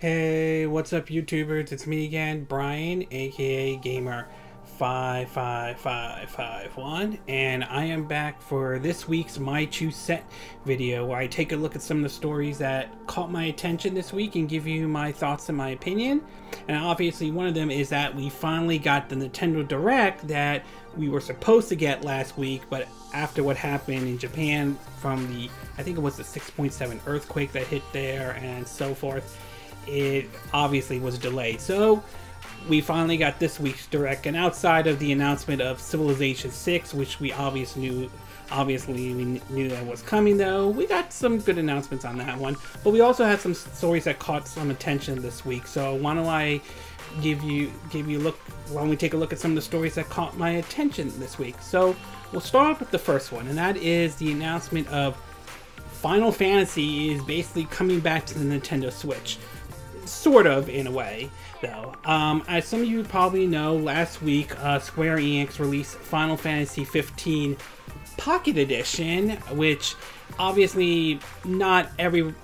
Hey, what's up, YouTubers? It's me again, Brian, aka Gamer55551, and I am back for this week's My Choose Set video, where I take a look at some of the stories that caught my attention this week and give you my thoughts and my opinion. And obviously one of them is that we finally got the Nintendo Direct that we were supposed to get last week, but after what happened in Japan from the, I think it was the 6.7 earthquake that hit there and so forth, it obviously was delayed. So we finally got this week's Direct, and outside of the announcement of Civilization VI, which we obviously knew that was coming, though, we got some good announcements on that one. But we also had some stories that caught some attention this week. So why don't I give you a look? Why don't we take a look at some of the stories that caught my attention this week? So we'll start off with the first one, and that is the announcement of Final Fantasy is basically coming back to the Nintendo Switch. Sort of, in a way, though. As some of you probably know, last week Square Enix released Final Fantasy XV Pocket Edition, which obviously the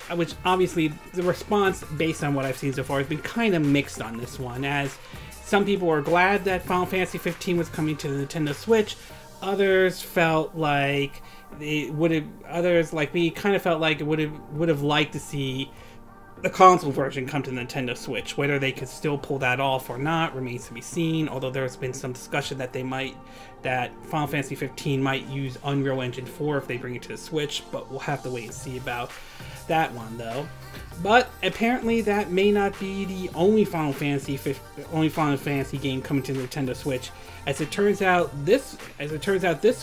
response, based on what I've seen so far, has been kind of mixed on this one, as some people were glad that Final Fantasy XV was coming to the Nintendo Switch. Others felt like they would have. Others, like me, kind of felt like it would have liked to see the console version come to the Nintendo Switch. Whether they could still pull that off or not remains to be seen, although there's been some discussion that that Final Fantasy XV might use Unreal Engine 4 if they bring it to the Switch, but we'll have to wait and see about that one, though. But apparently that may not be the only Final Fantasy game coming to the Nintendo Switch. As it turns out this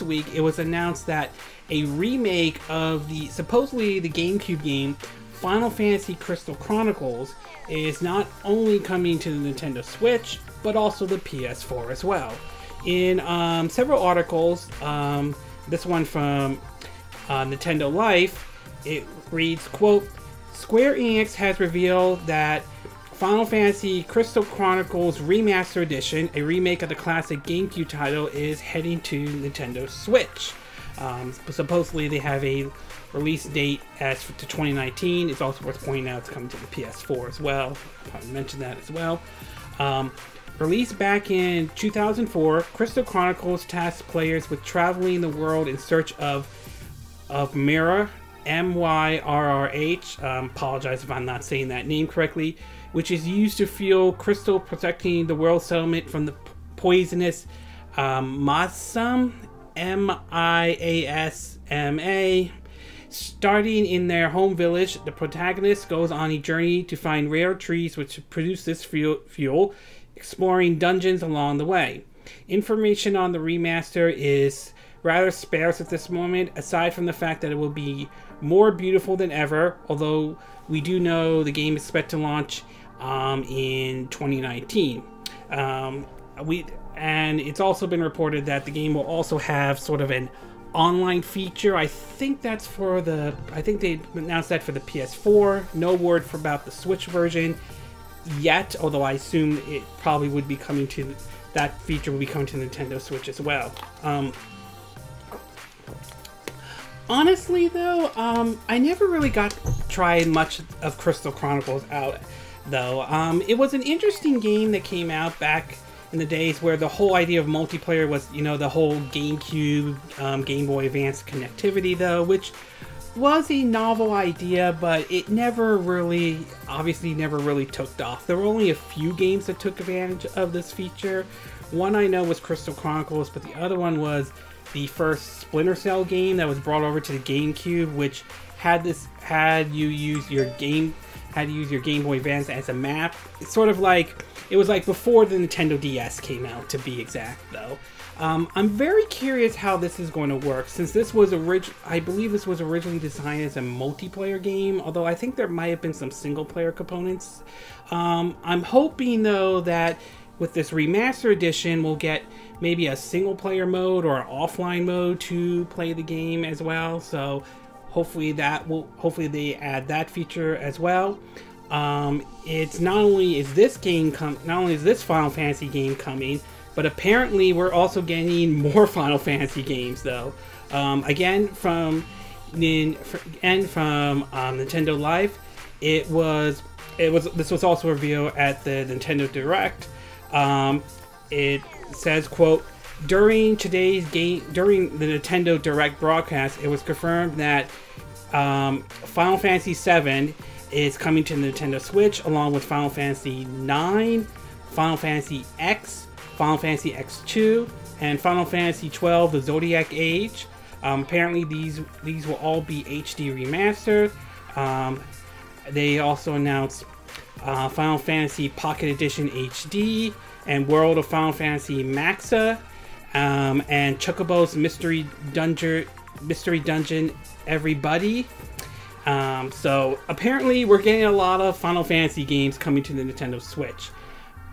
week, it was announced that a remake of supposedly the GameCube game Final Fantasy Crystal Chronicles is not only coming to the Nintendo Switch, but also the PS4 as well. In several articles, this one from Nintendo Life, it reads, quote, "Square Enix has revealed that Final Fantasy Crystal Chronicles Remaster Edition, a remake of the classic GameCube title, is heading to Nintendo Switch." Supposedly they have a release date as to 2019. It's also worth pointing out it's coming to the PS4 as well. I'll probably mention that as well. Released back in 2004, Crystal Chronicles tasks players with traveling the world in search of Mira, Myrrh. Apologize if I'm not saying that name correctly, which is used to fuel Crystal, protecting the world settlement from the poisonous Miasma. Miasma. Starting in their home village, the protagonist goes on a journey to find rare trees which produce this fuel, exploring dungeons along the way. Information on the remaster is rather sparse at this moment, aside from the fact that it will be more beautiful than ever, although we do know the game is expected to launch in 2019. And it's also been reported that the game will also have sort of an online feature. I think they announced that for the PS4. No word for about the Switch version yet, although I assume it probably would be coming to that feature will be coming to the Nintendo Switch as well. Honestly, though, I never really got to try much of Crystal Chronicles out, though. It was an interesting game that came out back in the days where the whole idea of multiplayer was, you know, the whole GameCube, Game Boy Advance connectivity, though, which was a novel idea, but it obviously never really took off. There were only a few games that took advantage of this feature. One I know was Crystal Chronicles, but the other one was the first Splinter Cell game that was brought over to the GameCube, which had you use your Game Boy Advance as a map. It's sort of like, it was like before the Nintendo DS came out, to be exact, though. I'm very curious how this is going to work, since this was originally designed as a multiplayer game, although I think there might have been some single player components. I'm hoping, though, that with this remaster edition, we'll get maybe a single player mode or an offline mode to play the game as well. So hopefully they add that feature as well. Not only is this Final Fantasy game coming, but apparently we're also getting more Final Fantasy games, though. Again, from Nintendo Life, it was This was also a reveal at the Nintendo Direct. It says, quote, during the Nintendo Direct broadcast, it was confirmed that Final Fantasy VII is coming to the Nintendo Switch, along with Final Fantasy IX, Final Fantasy X, Final Fantasy X2, and Final Fantasy XII, the Zodiac Age. Apparently, these will all be HD remastered. They also announced Final Fantasy Pocket Edition HD and World of Final Fantasy Maxa, and Chocobo's Mystery Dungeon Everybody. So apparently we're getting a lot of Final Fantasy games coming to the Nintendo Switch.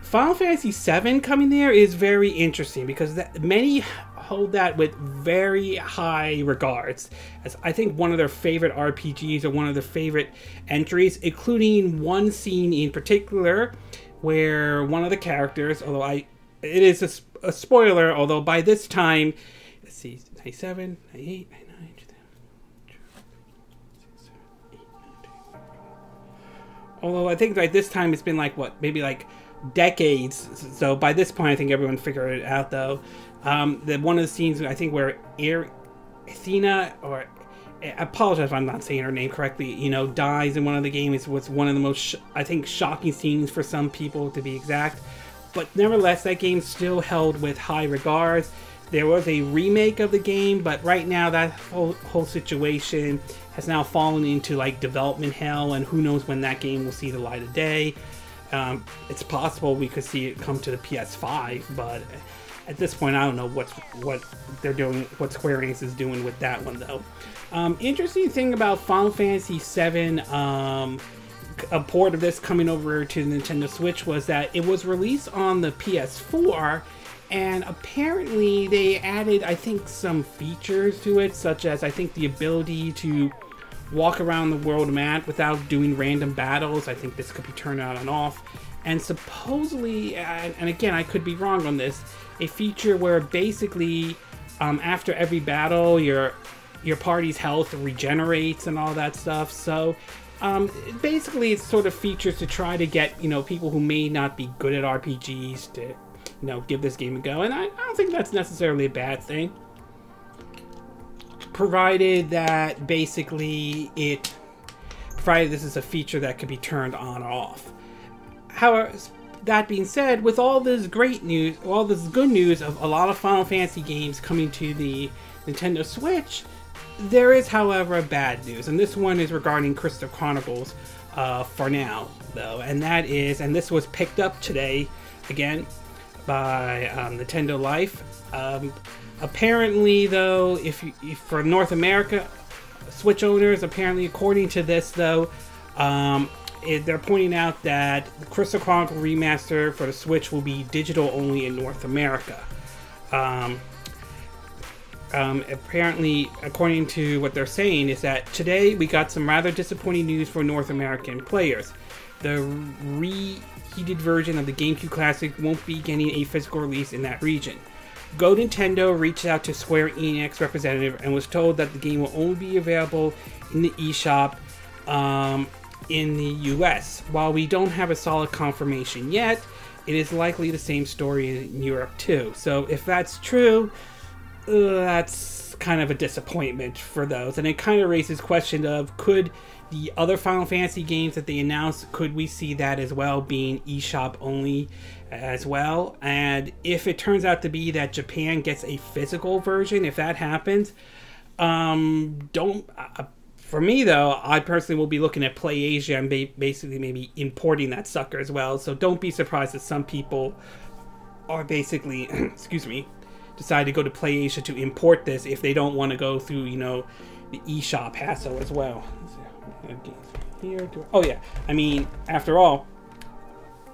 Final Fantasy VII coming there is very interesting because many hold that with very high regards, as I think one of their favorite RPGs or one of their favorite entries, including one scene in particular where one of the characters, although it is a spoiler, although by this time, let's see, 97, 98, 99, 2000, although I think by this time it's been like, what, maybe like decades, so by this point I think everyone figured it out though. That one of the scenes I think where Athena, or I apologize if I'm not saying her name correctly, you know, dies in one of the games was one of the most I think shocking scenes for some people, to be exact. But nevertheless, that game still held with high regards. There was a remake of the game, but right now that whole situation has now fallen into like development hell, and who knows when that game will see the light of day. It's possible we could see it come to the PS5, but at this point, I don't know what they're doing, what Square Enix is doing with that one though. Interesting thing about Final Fantasy VII, a port of this coming over to the Nintendo Switch, was that it was released on the PS4, and apparently they added, I think, some features to it, such as I think the ability to walk around the world map without doing random battles. I think this could be turned on and off. And supposedly, and again, I could be wrong on this, a feature where basically after every battle, your party's health regenerates and all that stuff. So basically, it's sort of features to try to get, you know, people who may not be good at RPGs to, you know, give this game a go. And I don't think that's necessarily a bad thing, provided that basically this is a feature that could be turned on or off. However, that being said, with all this great news, all this good news of a lot of Final Fantasy games coming to the Nintendo Switch, there is, however, bad news, and this one is regarding Crystal Chronicles for now, though, and that is, and this was picked up today, again, by Nintendo Life. Apparently, though, if for North America Switch owners, apparently, according to this, though, they're pointing out that the Crystal Chronicle Remaster for the Switch will be digital only in North America. Apparently, according to what they're saying, is that today we got some rather disappointing news for North American players. The reheated version of the GameCube Classic won't be getting a physical release in that region. Go Nintendo reached out to Square Enix representative and was told that the game will only be available in the eShop in the US. While we don't have a solid confirmation yet, it is likely the same story in Europe too. So if that's true, that's kind of a disappointment for those. And it kind of raises question of, could the other Final Fantasy games that they announced, could we see that as well being eShop only as well? And if it turns out to be that Japan gets a physical version, if that happens, for me though, I personally will be looking at PlayAsia and basically maybe importing that sucker as well. So don't be surprised that some people are basically, excuse me, decide to go to PlayAsia to import this if they don't want to go through, you know, the eShop hassle as well. Here, oh yeah, I mean, after all,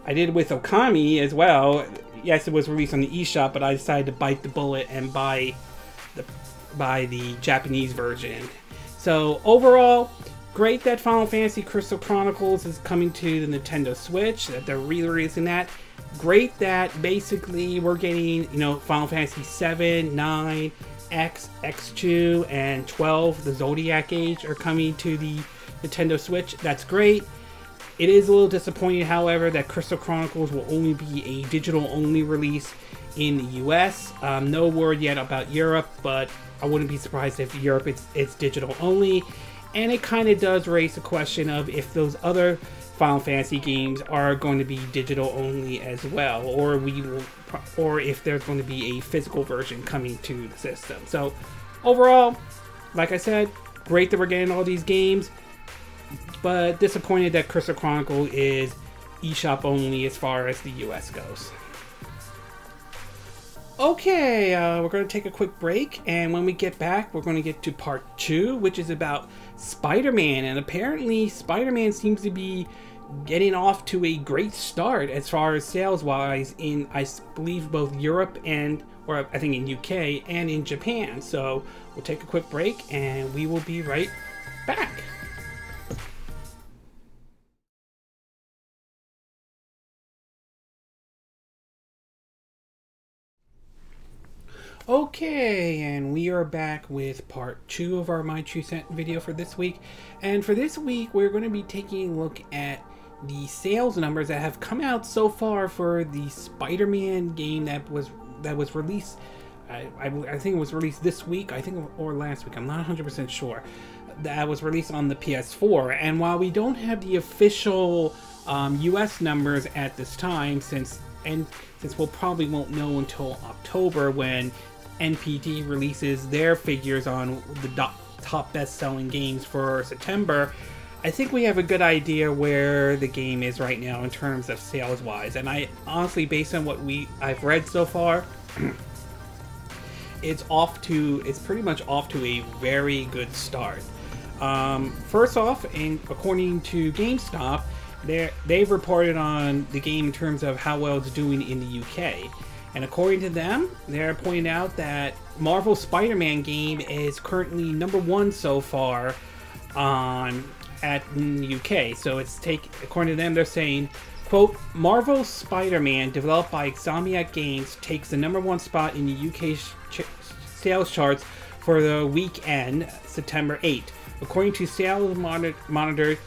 I did with Okami as well. Yes, it was released on the eShop, but I decided to bite the bullet and buy the Japanese version. So overall, great that Final Fantasy Crystal Chronicles is coming to the Nintendo Switch, that they're re-releasing that. Great that basically we're getting, you know, Final Fantasy 7, 9, X, X2, and 12, the Zodiac Age, are coming to the Nintendo Switch. That's great. It is a little disappointing, however, that Crystal Chronicles will only be a digital-only release in the US. No word yet about Europe, but I wouldn't be surprised if Europe it's digital only. And it kind of does raise the question of if those other Final Fantasy games are going to be digital only as well, or if there's going to be a physical version coming to the system. So overall, like I said, great that we're getting all these games, but disappointed that Crystal Chronicle is eShop only as far as the US goes. Okay, we're going to take a quick break, and when we get back, we're going to get to part 2, which is about Spider-Man. And apparently Spider-Man seems to be getting off to a great start as far as sales-wise in, I believe, both Europe and, or I think in UK and in Japan. So we'll take a quick break, and we will be right back. Okay, and we are back with part 2 of our My 2 Cent video for this week. And for this week, we're going to be taking a look at the sales numbers that have come out so far for the Spider-Man game that was released. I think it was released this week, I think, or last week. I'm not 100% sure. That was released on the PS4. And while we don't have the official US numbers at this time, since we'll probably won't know until October when NPD releases their figures on the top best-selling games for September, I think we have a good idea where the game is right now in terms of sales-wise. And I honestly, based on what I've read so far, it's pretty much off to a very good start. First off, and according to GameStop, they've reported on the game in terms of how well it's doing in the UK. And according to them, they're pointing out that Marvel's Spider-Man game is currently #1 so far in the UK. So according to them, they're saying, quote, Marvel's Spider-Man, developed by Insomniac Games, takes the #1 spot in the UK sales charts for the weekend, September 8th. According to Sales Monitor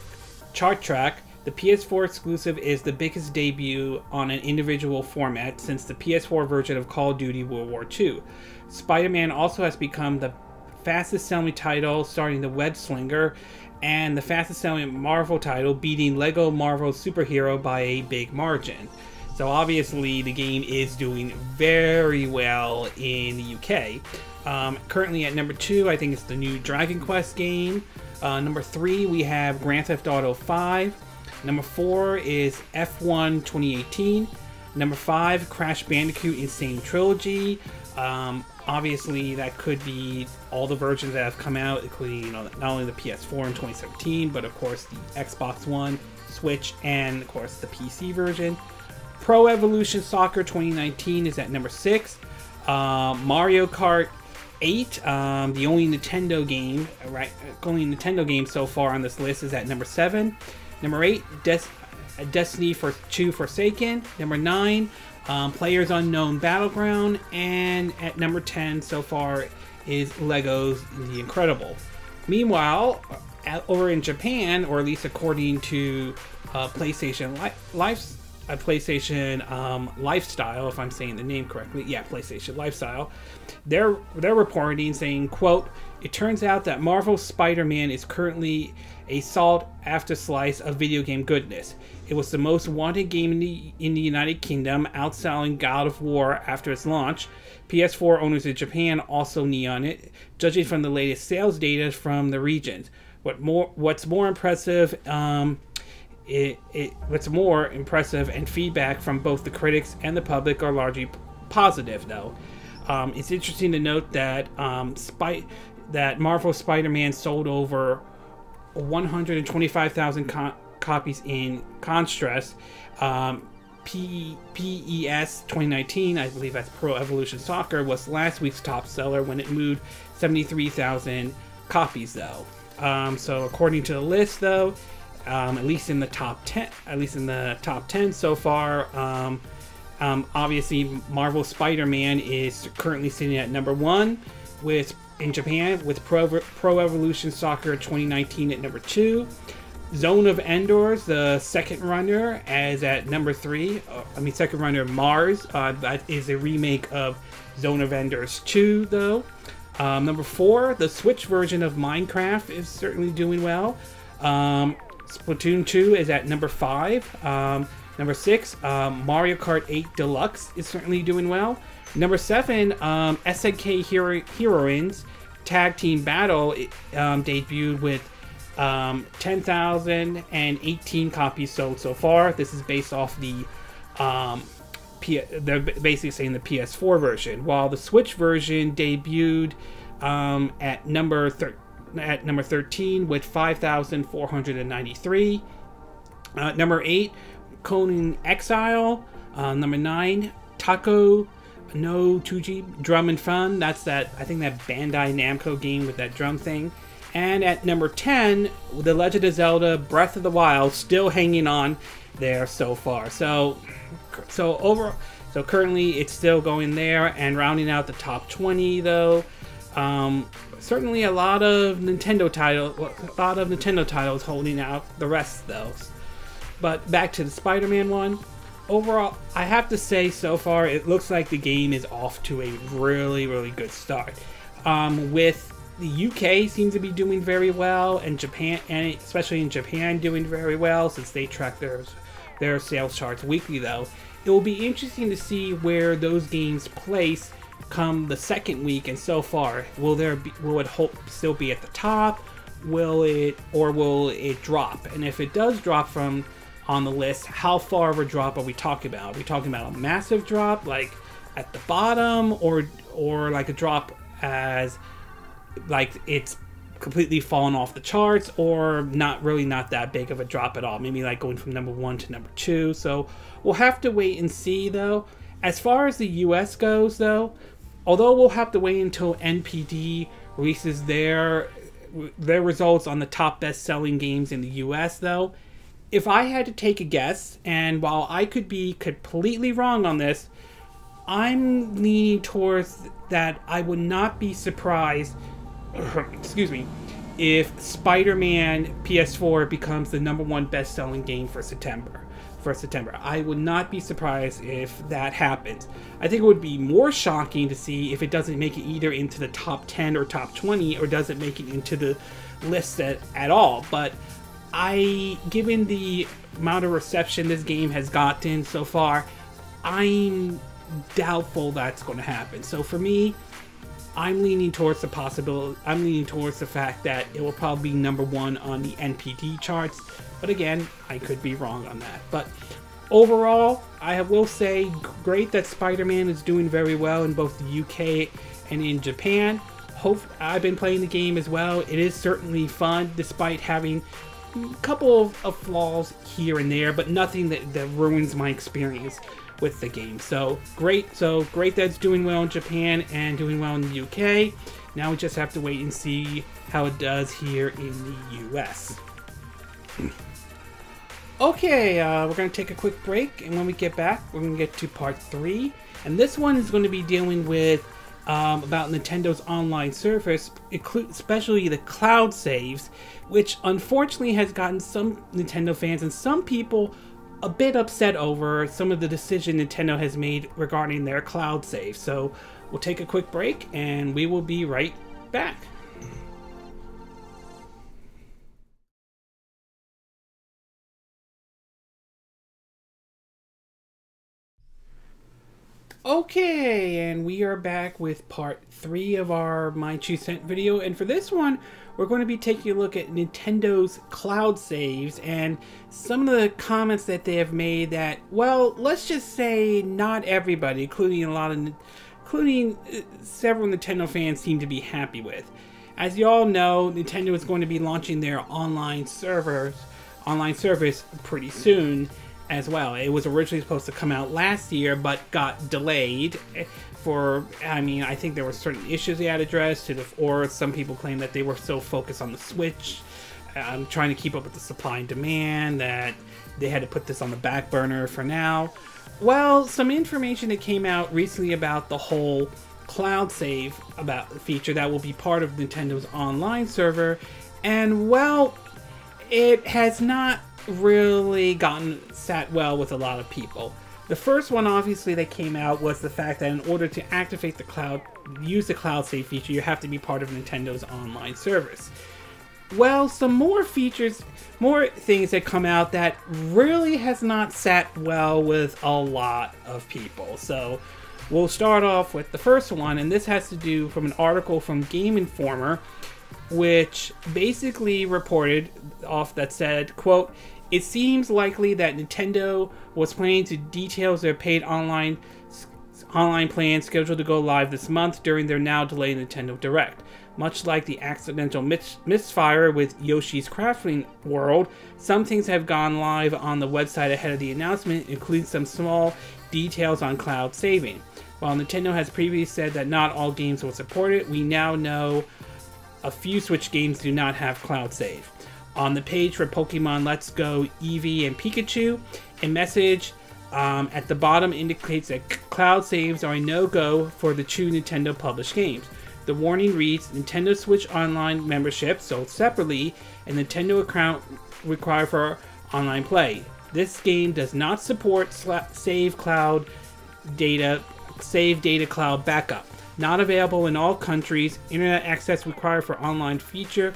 Chart Track, the PS4 exclusive is the biggest debut on an individual format since the PS4 version of Call of Duty World War II. Spider-Man also has become the fastest-selling title, starting the Web Slinger, and the fastest-selling Marvel title, beating LEGO Marvel Superhero by a big margin. So obviously, the game is doing very well in the UK. Currently at #2, I think it's the new Dragon Quest game. #3, we have Grand Theft Auto 5. #4 is F1 2018. #5, Crash Bandicoot Insane Trilogy. Obviously, that could be all the versions that have come out, including not only the PS4 in 2017, but of course the Xbox One, Switch, and of course the PC version. Pro Evolution Soccer 2019 is at #6. Mario Kart 8, the only Nintendo game, right? Only Nintendo game so far on this list is at #7. #8, Destiny 2 Forsaken. #9, Players Unknown Battleground. And at #10 so far is LEGO's The Incredible. Meanwhile, over in Japan, or at least according to PlayStation Lifestyle, if I'm saying the name correctly, yeah, PlayStation Lifestyle, they're reporting saying, quote, it turns out that Marvel's Spider-Man is currently a salt after slice of video game goodness. It was the most wanted game in the United Kingdom, outselling God of War after its launch. PS4 owners in Japan also knee on it, judging from the latest sales data from the regions. What's more impressive and feedback from both the critics and the public are largely positive, though. It's interesting to note that Marvel's Spider-Man sold over 125,000 copies in contrast. PES 2019, I believe that's Pro Evolution Soccer, was last week's top seller when it moved 73,000 copies, though. So according to the list, though, at least in the top 10 so far, obviously Marvel Spider-Man is currently sitting at #1 in Japan, with Pro Evolution Soccer 2019 at #2, Zone of Endors, the second runner, is at number 3. Second runner, Mars. That is a remake of Zone of Endors 2, though. Number 4, the Switch version of Minecraft is certainly doing well. Splatoon 2 is at number 5. Number 6, Mario Kart 8 Deluxe is certainly doing well. Number 7, SNK Heroines Tag Team Battle debuted with 10,018 copies sold so far. This is based off the, they're basically saying the PS4 version, while the Switch version debuted at number 13 with 5,493. Number 8, Conan Exile. Number 9, Taco no Tuji Drum and Fun. That's that, I think, that Bandai Namco game with that drum thing. And at number 10, The Legend of Zelda Breath of the Wild, still hanging on there so far. So currently it's still going there. And rounding out the top 20, though, certainly a lot of Nintendo titles, holding out the rest, though. But back to the Spider-Man one. Overall, I have to say, so far it looks like the game is off to a really, really good start. With the UK seems to be doing very well, and Japan, and especially in Japan, doing very well, since they track their sales charts weekly, though. It will be interesting to see where those games place come the second week, and so far, will it still be at the top? Will it drop? And if it does drop from on the list, how far of a drop are we talking about? Are we talking about a massive drop, like at the bottom, or like a drop as like it's completely fallen off the charts, or not that big of a drop at all, maybe like going from number 1 to number 2? So we'll have to wait and see, though. As far as the US goes, though, although we'll have to wait until NPD releases their results on the top best selling games in the US, though, if I had to take a guess, and while I could be completely wrong on this, I'm leaning towards that I would not be surprised, excuse me, if Spider-Man PS4 becomes the number 1 best-selling game for September. I would not be surprised if that happens. I think it would be more shocking to see if it doesn't make it either into the top 10 or top 20, or doesn't make it into the list at all. But given the amount of reception this game has gotten so far, I'm doubtful that's going to happen. So for me, I'm leaning towards the possibility. I'm leaning towards the fact that it will probably be number 1 on the NPD charts. But again, I could be wrong on that. But overall, I will say, great that Spider-Man is doing very well in both the UK and in Japan. I've been playing the game as well. It is certainly fun, despite having a couple of flaws here and there, but nothing that ruins my experience with the game. So great that's doing well in Japan and doing well in the UK. Now we just have to wait and see how it does here in the US. Okay, we're going to take a quick break, and when we get back, we're going to get to part 3. And this one is going to be dealing with about Nintendo's online service, especially the cloud saves, which unfortunately has gotten some Nintendo fans and some people a bit upset over some of the decision Nintendo has made regarding their cloud save. So we'll take a quick break, and we will be right back. Okay, and we are back with part 3 of our My 2 Cent video, and for this one, we're going to be taking a look at Nintendo's cloud saves and some of the comments that they have made that, well, let's just say not everybody, including several Nintendo fans, seem to be happy with. As you all know, Nintendo is going to be launching their online service pretty soon as well. It was originally supposed to come out last year, but got delayed for, I think there were certain issues they had addressed, or some people claim that they were so focused on the Switch, trying to keep up with the supply and demand, that they had to put this on the back burner for now. Well, some information that came out recently about the whole cloud save feature that will be part of Nintendo's online server, and well, it has not really gotten sat well with a lot of people. The first one, obviously, that came out was the fact that in order to activate the cloud, use the cloud save feature, you have to be part of Nintendo's online service. Well, some more features, more things that come out that really has not sat well with a lot of people. So we'll start off with the first one, and this has to do from an article from Game Informer, which basically reported off that said, quote, "It seems likely that Nintendo was planning to detail their paid online plan scheduled to go live this month during their now-delayed Nintendo Direct. Much like the accidental misfire with Yoshi's Crafting World, some things have gone live on the website ahead of the announcement, including some small details on cloud saving. While Nintendo has previously said that not all games will support it, we now know a few Switch games do not have cloud save. On the page for Pokemon Let's Go, Eevee, and Pikachu, a message at the bottom indicates that cloud saves are a no-go for the two Nintendo-published games. The warning reads, Nintendo Switch Online membership sold separately, and Nintendo account required for online play. This game does not support save data cloud backup. Not available in all countries, internet access required for online feature.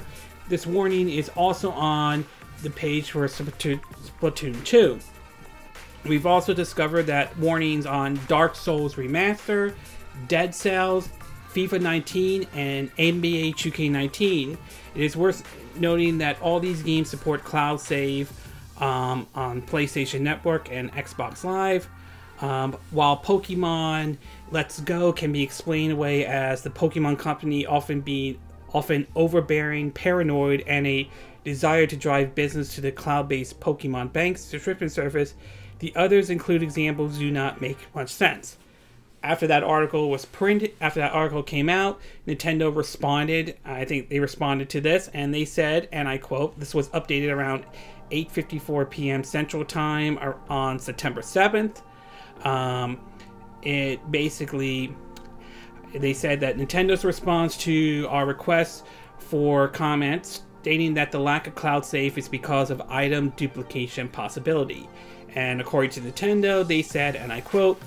This warning is also on the page for Splatoon 2. We've also discovered that warnings on Dark Souls Remaster, Dead Cells, FIFA 19, and NBA 2K19. It is worth noting that all these games support cloud save on PlayStation Network and Xbox Live. While Pokemon Let's Go can be explained away as the Pokemon company often overbearing, paranoid, and a desire to drive business to the cloud-based Pokemon Bank subscription service, the others include examples do not make much sense. After that article was printed, after that article came out, Nintendo responded, I think they responded to this, and they said, and I quote, this was updated around 8:54 p.m. Central Time on September 7th. It basically... They said that Nintendo's response to our request for comments, stating that the lack of cloud save is because of item duplication possibility. And according to Nintendo, they said, and I quote,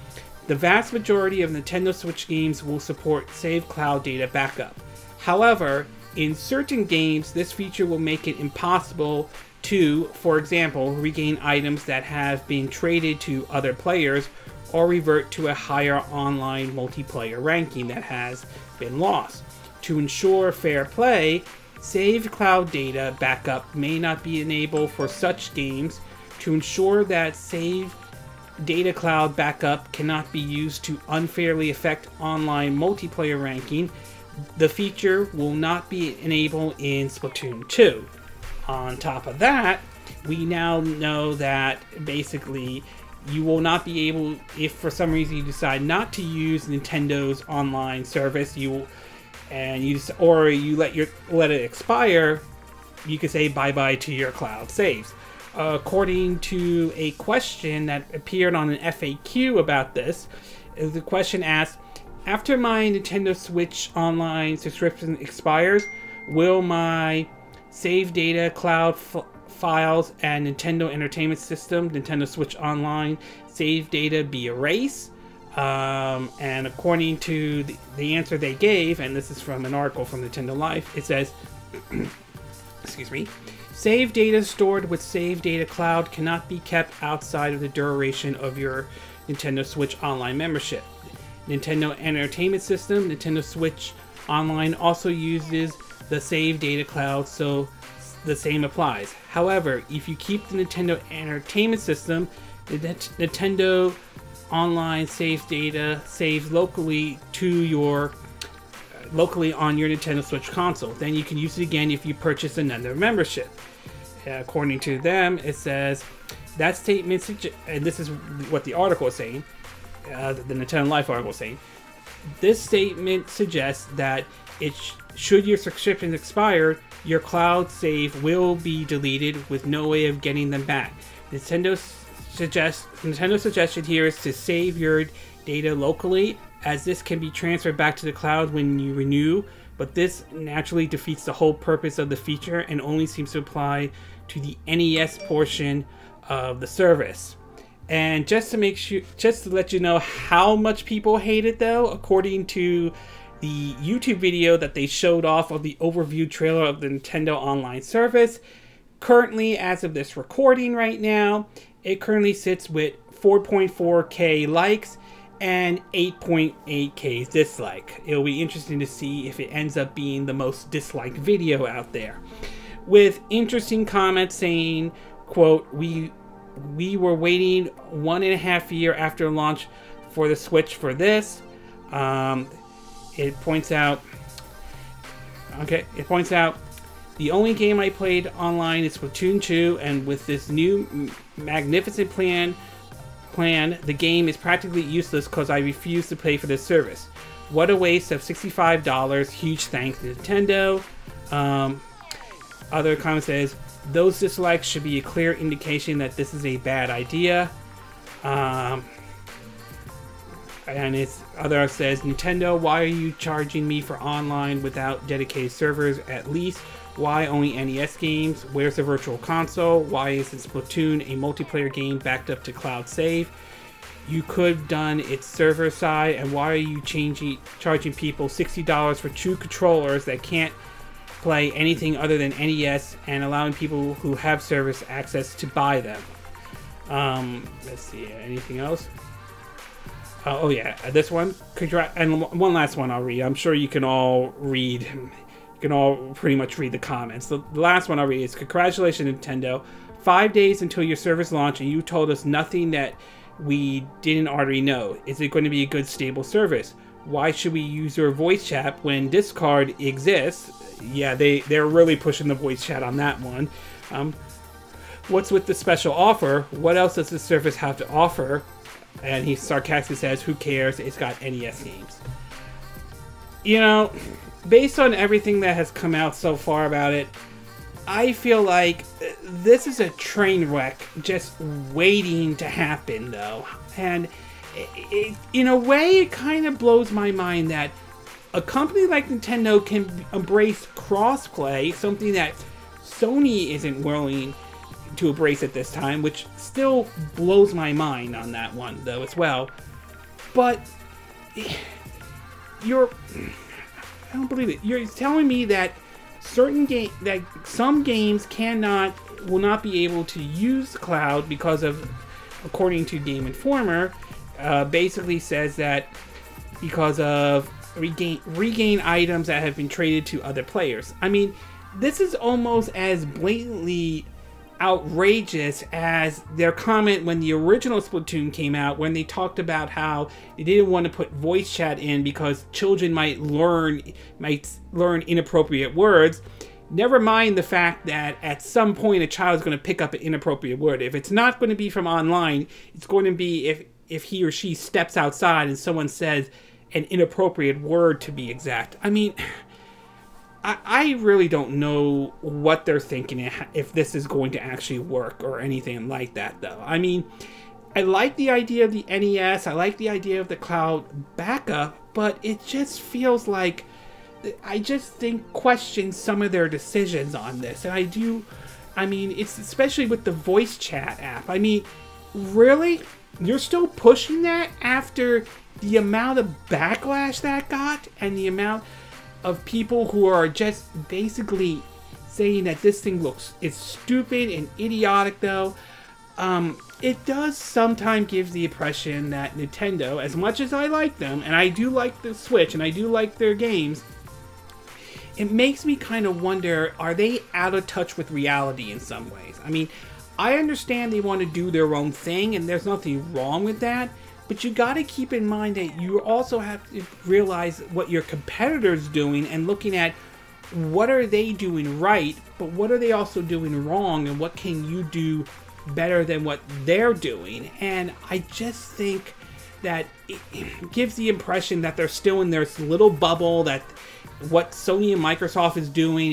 "The vast majority of Nintendo Switch games will support save cloud data backup. However, in certain games, this feature will make it impossible to, for example, regain items that have been traded to other players or revert to a higher online multiplayer ranking that has been lost. To ensure fair play, save cloud data backup may not be enabled for such games. To ensure that save data cloud backup cannot be used to unfairly affect online multiplayer ranking, the feature will not be enabled in Splatoon 2. On top of that, we now know that basically you will not be able, if for some reason you decide not to use Nintendo's online service, you let it expire, you can say bye-bye to your cloud saves." According to a question that appeared on an FAQ about this, the question asked, "After my Nintendo Switch Online subscription expires, will my save data cloud files and Nintendo Entertainment System, Nintendo Switch Online save data be erased?" And according to the answer they gave, and this is from an article from Nintendo Life, it says, excuse me, "Save data stored with save data cloud cannot be kept outside of the duration of your Nintendo Switch Online membership. Nintendo Entertainment System, Nintendo Switch Online also uses the save data cloud, so the same applies. However, if you keep the Nintendo Entertainment System, the Nintendo Online save data saves locally to your on your Nintendo Switch console. Then you can use it again if you purchase another membership." According to them, it says that statement, and this is what the article is saying, the Nintendo Life article is saying, "This statement suggests that should your subscription expire, your cloud save will be deleted with no way of getting them back. Nintendo's suggestion here is to save your data locally, as this can be transferred back to the cloud when you renew but this naturally defeats the whole purpose of the feature and only seems to apply to the NES portion of the service. And just to make sure, just to let you know how much people hate it though, according to the YouTube video that they showed off of the overview trailer of the Nintendo Online service, currently, as of this recording right now, it currently sits with 4.4k likes and 8.8k dislike. It'll be interesting to see if it ends up being the most disliked video out there, with interesting comments saying, quote, we were waiting 1.5 years after launch for the Switch for this. It points out, the only game I played online is Splatoon 2, and with this new magnificent plan, the game is practically useless because I refuse to pay for this service. What a waste of $65, huge thanks to Nintendo. Other comment says, those dislikes should be a clear indication that this is a bad idea. And it's other says, Nintendo, why are you charging me for online without dedicated servers at least? Why only NES games? Where's the virtual console? Why isn't Splatoon a multiplayer game backed up to cloud save? You could've done its server side, and why are you charging people $60 for two controllers that can't play anything other than NES and allowing people who have service access to buy them? Let's see, anything else? Oh yeah, this one, and one last one I'll read. I'm sure you can all read, you can all pretty much read the comments. The last one I'll read is, congratulations Nintendo, 5 days until your service launch and you told us nothing that we didn't already know. Is it going to be a good stable service? Why should we use your voice chat when Discord exists? Yeah, they're really pushing the voice chat on that one. What's with the special offer? What else does the service have to offer? And he sarcastically says, who cares? It's got NES games. You know, based on everything that has come out so far about it, I feel like this is a train wreck just waiting to happen, though. And it, in a way, it kind of blows my mind that a company like Nintendo can embrace crossplay, something that Sony isn't willing to embrace at this time, which still blows my mind on that one though as well. But I don't believe it. You're telling me that some games will not be able to use the cloud because of, according to Game Informer, basically says that because of regain items that have been traded to other players. I mean, this is almost as blatantly outrageous as their comment when the original Splatoon came out, when they talked about how they didn't want to put voice chat in because children might learn inappropriate words. Never mind the fact that at some point a child is going to pick up an inappropriate word. If it's not going to be from online, it's going to be if he or she steps outside and someone says an inappropriate word, to be exact. I mean, I really don't know what they're thinking, if this is going to actually work or anything like that though. I mean, I like the idea of the NES, I like the idea of the cloud backup, but it just feels like, I just think question some of their decisions on this. And I mean, it's especially with the voice chat app. I mean, really? You're still pushing that after the amount of backlash that got and the amount of people who are just basically saying that this thing it's stupid and idiotic though. It does sometimes give the impression that Nintendo, as much as I like them, and I do like the Switch and I do like their games, it makes me kind of wonder, are they out of touch with reality in some ways? I mean, I understand they want to do their own thing and there's nothing wrong with that, but you got to keep in mind that you also have to realize what your competitors doing and looking at what are they doing right, but what are they also doing wrong, and what can you do better than what they're doing. And I just think that it gives the impression that they're still in their little bubble, that what Sony and Microsoft is doing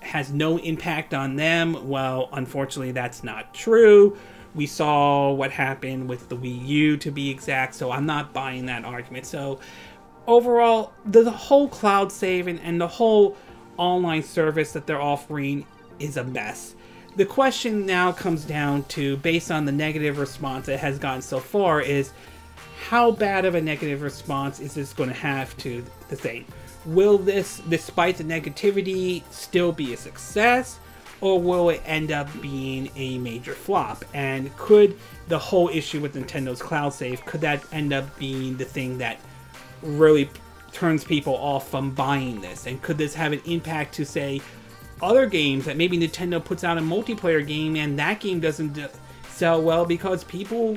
has no impact on them. Well, unfortunately, that's not true. We saw what happened with the Wii U, to be exact, so I'm not buying that argument. So overall, the whole cloud saving and the whole online service that they're offering is a mess. The question now comes down to, based on the negative response it has gotten so far, is how bad of a negative response is this going to have to the thing? Will this, despite the negativity, still be a success? Or will it end up being a major flop? And could the whole issue with Nintendo's cloud save, could that end up being the thing that really turns people off from buying this? And could this have an impact to, say, other games that maybe Nintendo puts out a multiplayer game and that game doesn't sell well because people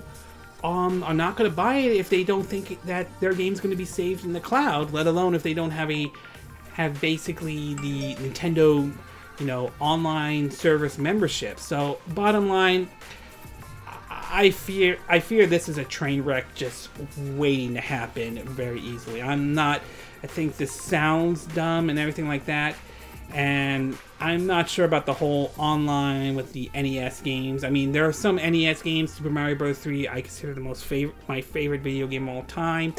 are not going to buy it if they don't think that their game's going to be saved in the cloud, let alone if they don't have basically the Nintendo, you know, online service membership. So bottom line, I fear this is a train wreck just waiting to happen very easily. I think this sounds dumb and everything like that, and I'm not sure about the whole online with the NES games. I mean, there are some NES games, Super Mario Bros. 3, I consider the my favorite video game of all time.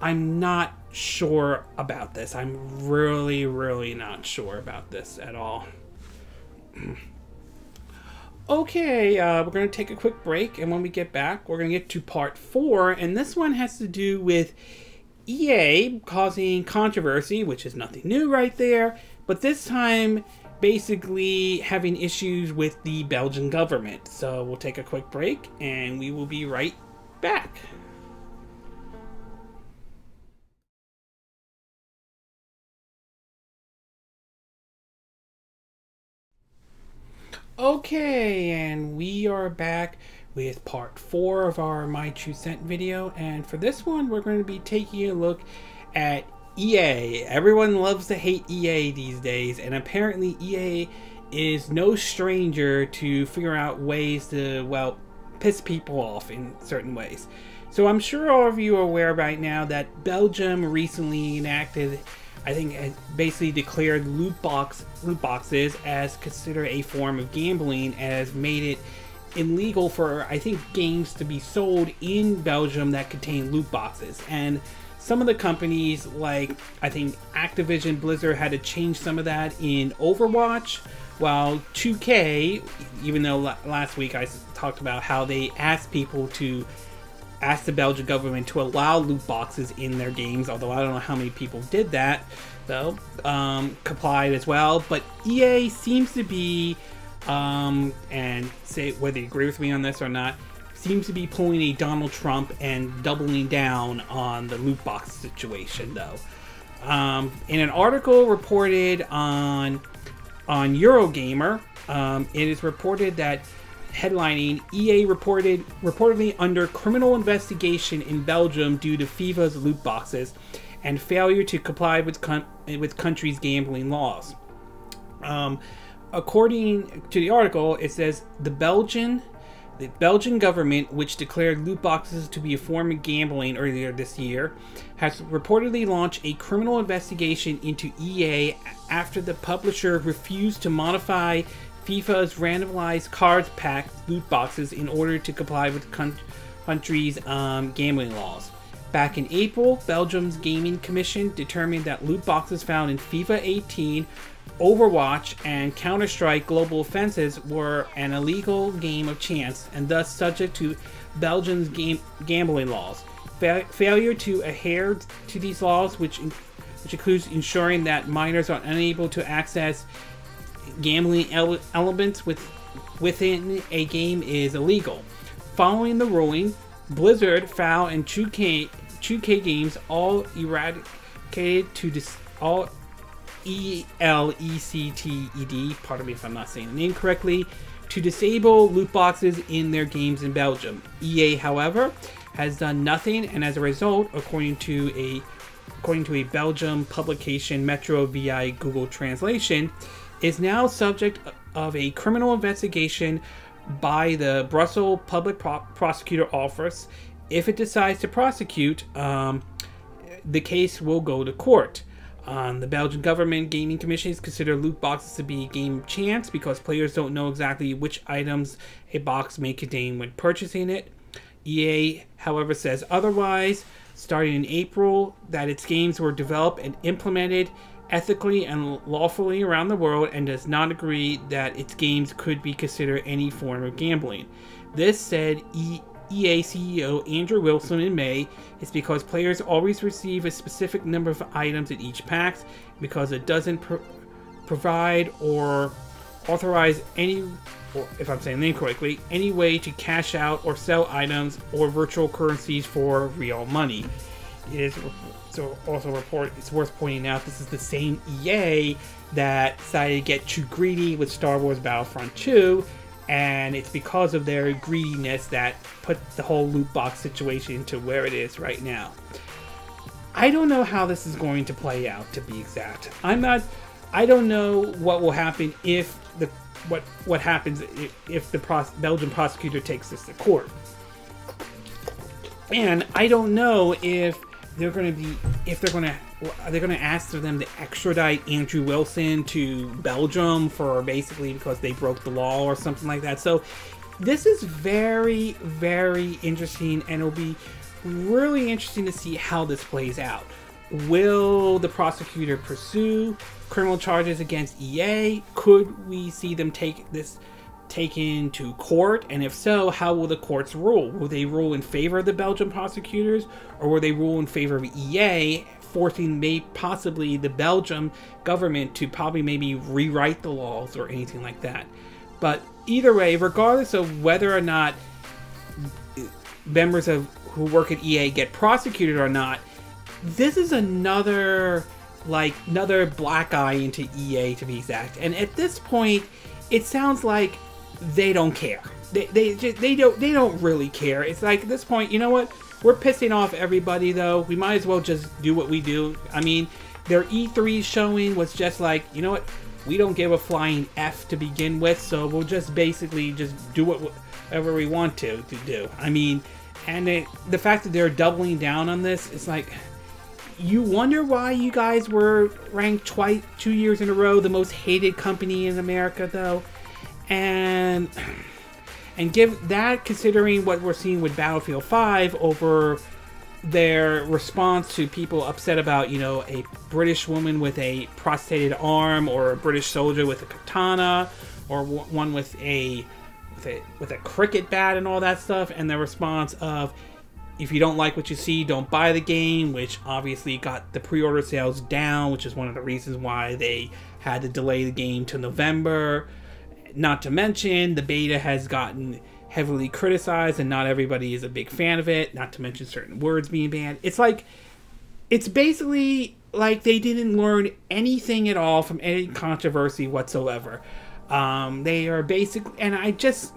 I'm not sure about this. I'm really, really not sure about this at all. Okay, we're going to take a quick break, and when we get back, we're going to get to part 4, and this one has to do with EA causing controversy, which is nothing new right there, but this time basically having issues with the Belgian government. So we'll take a quick break, and we will be right back. Okay, and we are back with part 4 of our My Two Cent video, and for this one we're going to be taking a look at EA. Everyone loves to hate EA these days, and apparently EA is no stranger to figure out ways to, well, piss people off in certain ways. So I'm sure all of you are aware right now that Belgium recently enacted, I think it basically declared loot boxes as considered a form of gambling, as made it illegal for, I think, games to be sold in Belgium that contain loot boxes. And some of the companies, like I think Activision Blizzard, had to change some of that in Overwatch, while 2K, even though last week I talked about how they asked people to asked the Belgian government to allow loot boxes in their games, although I don't know how many people did that, though, complied as well. But EA seems to be, and say whether you agree with me on this or not, seems to be pulling a Donald Trump and doubling down on the loot box situation, though. In an article reported on Eurogamer, it is reported that, headlining, EA reportedly under criminal investigation in Belgium due to FIFA's loot boxes and failure to comply with country's gambling laws. According to the article, it says the Belgian government, which declared loot boxes to be a form of gambling earlier this year, has reportedly launched a criminal investigation into EA after the publisher refused to modify FIFA's randomized cards pack loot boxes in order to comply with the country's gambling laws. Back in April, Belgium's Gaming Commission determined that loot boxes found in FIFA 18, Overwatch, and Counter-Strike Global Offensive were an illegal game of chance and thus subject to Belgium's gambling laws. Failure to adhere to these laws, which includes ensuring that minors are unable to access gambling elements within a game, is illegal. Following the ruling, Blizzard, FAL, and 2K Games all eradicated to all ELECTED, pardon me if I'm not saying the name correctly, to disable loot boxes in their games in Belgium. EA, however, has done nothing, and as a result, according to a Belgium publication, Metro via Google Translation, is now subject of a criminal investigation by the Brussels Public Prosecutor Office. If it decides to prosecute, the case will go to court. The Belgian government gaming commissions consider loot boxes to be a game of chance because players don't know exactly which items a box may contain when purchasing it. EA, however, says otherwise. starting in April, that its games were developed and implemented ethically and lawfully around the world, and does not agree that its games could be considered any form of gambling. This said EA CEO Andrew Wilson in May, is because players always receive a specific number of items in each pack, because it doesn't provide or authorize any, or if I'm saying that correctly, any way to cash out or sell items or virtual currencies for real money. It is so also report. It's worth pointing out this is the same EA that decided to get too greedy with Star Wars Battlefront 2, and it's because of their greediness that put the whole loot box situation to where it is right now. I don't know how this is going to play out, to be exact. I don't know what will happen if the what happens if the Belgian prosecutor takes this to court, and I don't know if they're going to be are they going to ask for them to extradite Andrew Wilson to Belgium for basically because they broke the law or something like that. So this is very, very interesting, and it'll be really interesting to see how this plays out. Will the prosecutor pursue criminal charges against EA? Could we see them take this taken to court? And if so, how will the courts rule? Will they rule in favor of the Belgian prosecutors, or will they rule in favor of EA, forcing possibly the Belgium government to maybe rewrite the laws or anything like that? But either way, regardless of whether or not members of who work at EA get prosecuted or not, this is another black eye into EA, to be exact. And at this point, it sounds like they don't care. They don't really care. It's like, at this point, you know what? We're pissing off everybody, though. We might as well just do what we do. I mean, their E3 showing was just like, you know what? We don't give a flying F to begin with, so we'll just basically just do whatever we want to do. I mean, and the fact that they're doubling down on this, it's like, you wonder why you guys were ranked twice, 2 years in a row, the most hated company in America, though. And give that, considering what we're seeing with Battlefield 5 over their response to people upset about, you know, a British woman with a prosthetic arm, or a British soldier with a katana, or one with a cricket bat and all that stuff, and the response of, if you don't like what you see, don't buy the game, which obviously got the pre-order sales down, which is one of the reasons why they had to delay the game to November. Not to mention, the beta has gotten heavily criticized and not everybody is a big fan of it, not to mention certain words being banned. It's like, it's basically like they didn't learn anything at all from any controversy whatsoever. They are basically, and it just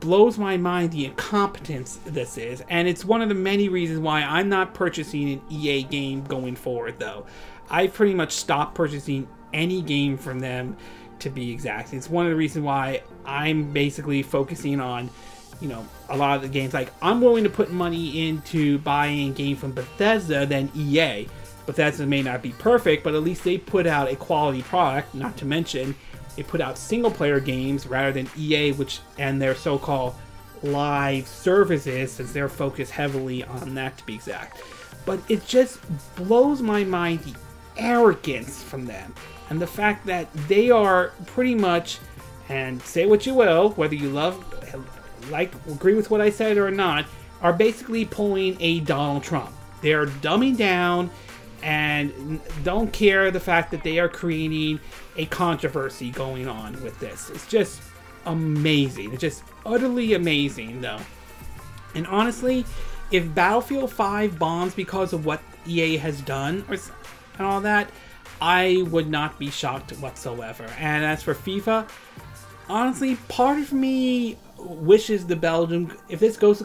blows my mind the incompetence this is, and it's one of the many reasons why I'm not purchasing an EA game going forward, though. I pretty much stopped purchasing any game from them, to be exact. It's one of the reasons why I'm basically focusing on, you know, a lot of the games. Like, I'm willing to put money into buying a game from Bethesda than EA. Bethesda may not be perfect, but at least they put out a quality product, not to mention they put out single-player games rather than EA, which, and their so-called live services, since they're focused heavily on that, to be exact. But it just blows my mind, the arrogance from them, and the fact that they are pretty much, and say what you will, whether you agree with what I said or not, are basically pulling a Donald Trump. They're dumbing down and don't care the fact that they are creating a controversy going on with this. It's just amazing. It's just utterly amazing, though. And honestly, if Battlefield 5 bombs because of what EA has done and all that, I would not be shocked whatsoever. And as for FIFA, honestly, part of me wishes the Belgium, if this goes to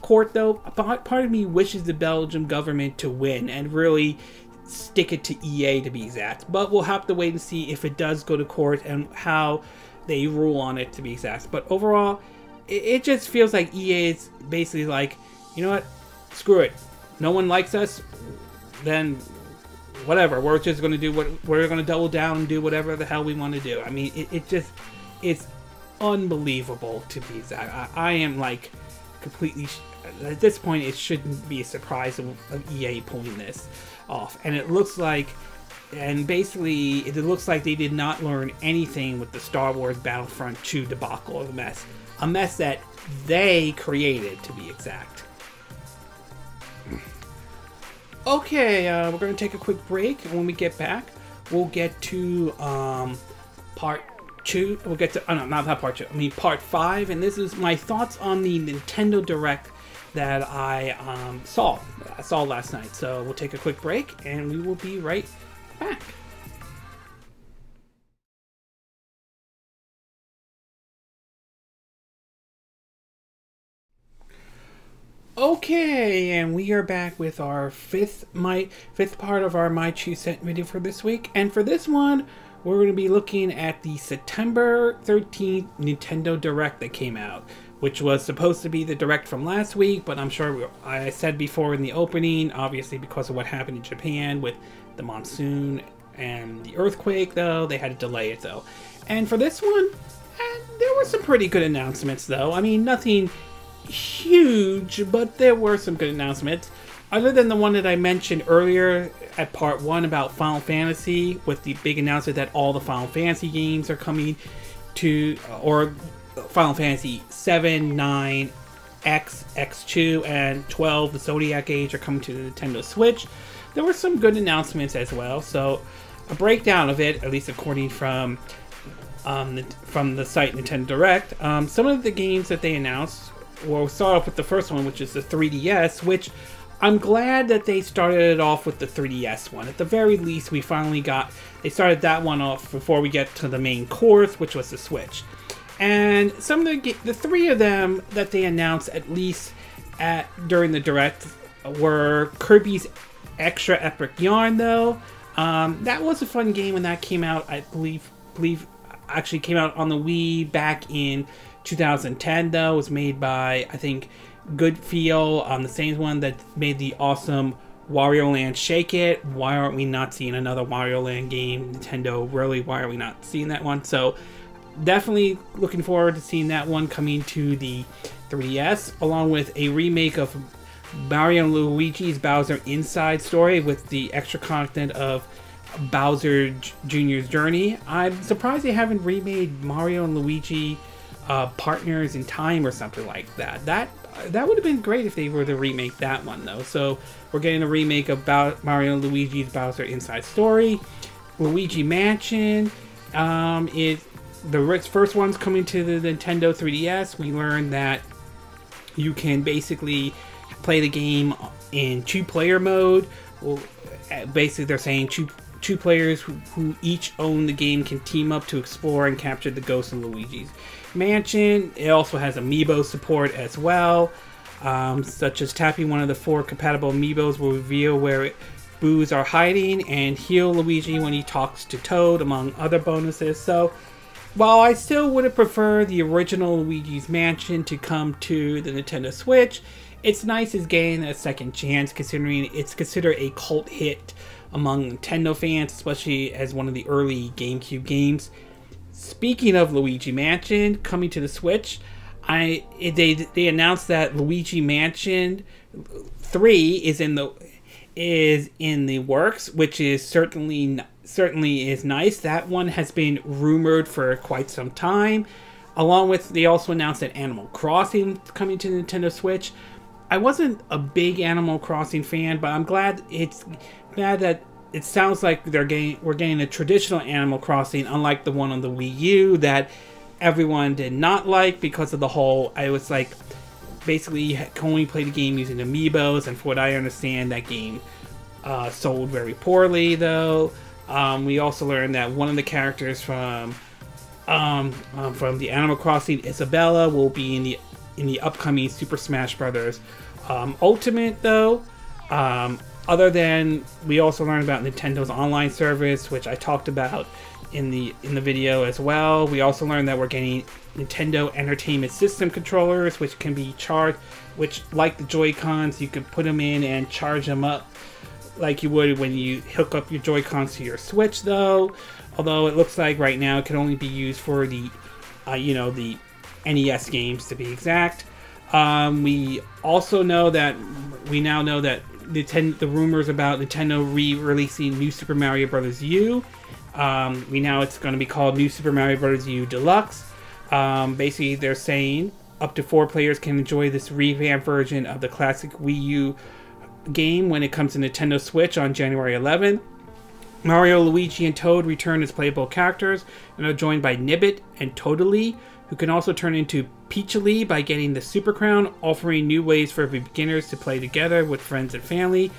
court, though, part of me wishes the Belgium government to win and really stick it to EA, to be exact. But we'll have to wait and see if it does go to court and how they rule on it, to be exact. But overall, it just feels like EA is basically like, you know what, screw it. No one likes us, then whatever. We're just going to do we're going to double down and do whatever the hell we want to do. I mean, it's unbelievable, to be exact. I am like completely at this point, it shouldn't be a surprise of EA pulling this off. And it looks like, and basically, it looks like they did not learn anything with the Star Wars Battlefront 2 debacle of the mess. A mess that they created, to be exact. Okay, we're going to take a quick break, and when we get back, we'll get to part 2. We'll get to, oh no, not part 2, I mean part 5, and this is my thoughts on the Nintendo Direct that I saw last night. So we'll take a quick break, and we will be right back. Okay, and we are back with our fifth part of our My Two Cent video for this week. And for this one, we're going to be looking at the September 13th Nintendo Direct that came out, which was supposed to be the Direct from last week, but I'm sure I said before in the opening, obviously because of what happened in Japan with the monsoon and the earthquake, though, they had to delay it, though. And for this one, there were some pretty good announcements, though. I mean, nothing huge, but there were some good announcements, other than the one that I mentioned earlier at part 1 about Final Fantasy, with the big announcement that all the Final Fantasy games are coming to, or Final Fantasy 7, 9, X, X2, and 12, the Zodiac Age, are coming to the Nintendo Switch. There were some good announcements as well, so a breakdown of it, at least according from the site Nintendo Direct. Some of the games that they announced, we'll start off with the first one, which is the 3DS, which I'm glad that they started it off with the 3DS one. At the very least, we finally got, they started that one off before we get to the main course, which was the Switch. And some of the three of them that they announced, at least during the Direct, were Kirby's Extra Epic Yarn, though. That was a fun game when that came out, I believe actually came out on the Wii back in 2010, though. It was made by, I think, Good Feel, the same one that made the awesome Wario Land Shake It. Why aren't we not seeing another Wario Land game, Nintendo? Really, why are we not seeing that one? So definitely looking forward to seeing that one coming to the 3DS, along with a remake of Mario and Luigi's Bowser Inside Story with the extra content of Bowser Jr.'s Journey. I'm surprised they haven't remade Mario and Luigi Partners in Time or something like that. That would have been great if they were to remake that one, though. So we're getting a remake of Mario and Luigi's Bowser Inside Story. Luigi Mansion. The first one's coming to the Nintendo 3DS. We learned that you can basically play the game in two-player mode. Well, basically they're saying two players who each own the game can team up to explore and capture the ghosts in Luigi's Mansion. It also has amiibo support as well, such as tapping one of the 4 compatible amiibos will reveal where boos are hiding and heal Luigi when he talks to Toad, among other bonuses. So while I still would have preferred the original Luigi's Mansion to come to the Nintendo Switch, it's nice it's getting a second chance, considering it's considered a cult hit among Nintendo fans, especially as one of the early GameCube games. Speaking of Luigi Mansion coming to the Switch, they announced that Luigi Mansion 3 is in the works, which is certainly is nice. That one has been rumored for quite some time. Along with, they also announced that Animal Crossing coming to the Nintendo Switch. I wasn't a big Animal Crossing fan, but I'm glad that it sounds like we're getting a traditional Animal Crossing, unlike the one on the Wii U that everyone did not like because of the whole, I was like, basically you can only play the game using amiibos, and from what I understand, that game sold very poorly, though. We also learned that one of the characters from the Animal Crossing, Isabella, will be in the upcoming Super Smash Bros. Ultimate, though. Other than, we also learned about Nintendo's online service, which I talked about in the video as well. We also learned that we're getting Nintendo Entertainment System controllers, which can be charged, which, like the Joy-Cons, you can put them in and charge them up like you would when you hook up your Joy-Cons to your Switch, though. Although it looks like right now it can only be used for the NES games, to be exact. We also know that we now know that the rumors about Nintendo re-releasing New Super Mario Bros. U. We now it's going to be called New Super Mario Bros. U Deluxe. Basically, they're saying up to 4 players can enjoy this revamped version of the classic Wii U game when it comes to Nintendo Switch on January 11th. Mario, Luigi, and Toad return as playable characters and are joined by Nibbit and Toadally, who can also turn into Peachily by getting the Super Crown, offering new ways for beginners to play together with friends and family.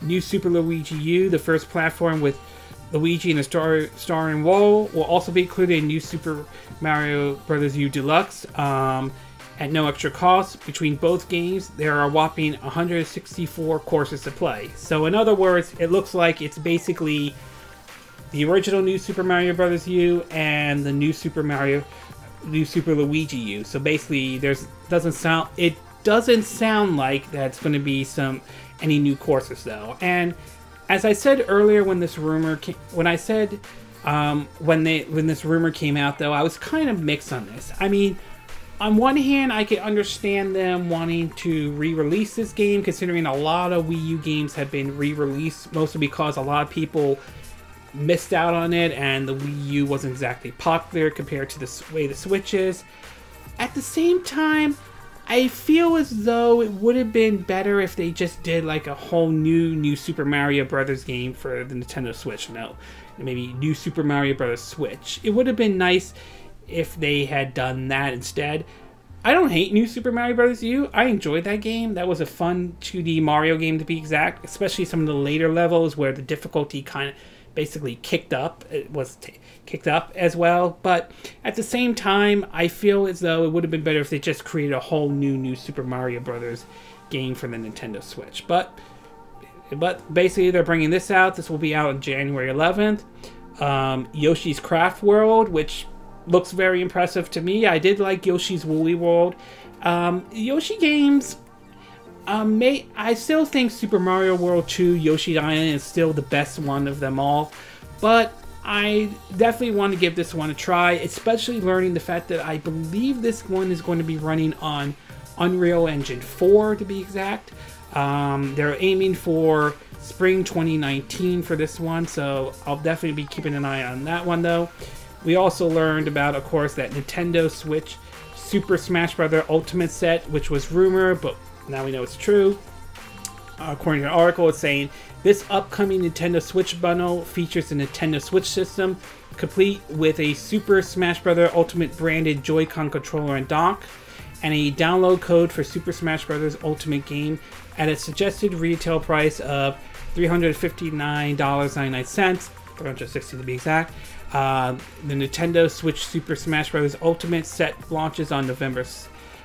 New Super Luigi U, the first platform with Luigi and a star and Woe, will also be included in New Super Mario Bros. U Deluxe. At no extra cost. Between both games, there are a whopping 164 courses to play. So in other words, it looks like it's basically the original New Super Mario Bros. U and the New Super Luigi U. So basically, it doesn't sound like that's going to be any new courses though. And as I said earlier, when this rumor came, when this rumor came out though, I was kind of mixed on this. I mean, on one hand, I could understand them wanting to re-release this game, considering a lot of Wii U games have been re-released, mostly because a lot of people missed out on it, and the Wii U wasn't exactly popular compared to the way the Switch is. At the same time, I feel as though it would have been better if they just did like a whole new Super Mario Bros. Game for the Nintendo Switch. No, maybe New Super Mario Bros. Switch. It would have been nice if they had done that instead. I don't hate New Super Mario Bros. U. I enjoyed that game. That was a fun 2D Mario game, to be exact, especially some of the later levels where the difficulty kind of basically kicked up. It was kicked up as well. But at the same time, I feel as though it would have been better if they just created a whole new Super Mario Bros. Game for the Nintendo Switch. But basically, they're bringing this out. This will be out on January 11th. Yoshi's Craft World, which looks very impressive to me. I did like Yoshi's Woolly World. Yoshi games, I still think Super Mario World 2 Yoshi Island is still the best one of them all, but I definitely want to give this one a try, especially learning the fact that I believe this one is going to be running on Unreal Engine 4, to be exact. They're aiming for spring 2019 for this one, so I'll definitely be keeping an eye on that one though. We also learned about, of course, that Nintendo Switch Super Smash Bros. Ultimate set, which was rumored, but now we know it's true. According to an article, it's saying, this upcoming Nintendo Switch bundle features the Nintendo Switch system, complete with a Super Smash Bros. Ultimate branded Joy-Con controller and dock, and a download code for Super Smash Bros. Ultimate game at a suggested retail price of $359.99, 360 to be exact. The Nintendo Switch Super Smash Bros. Ultimate set launches on November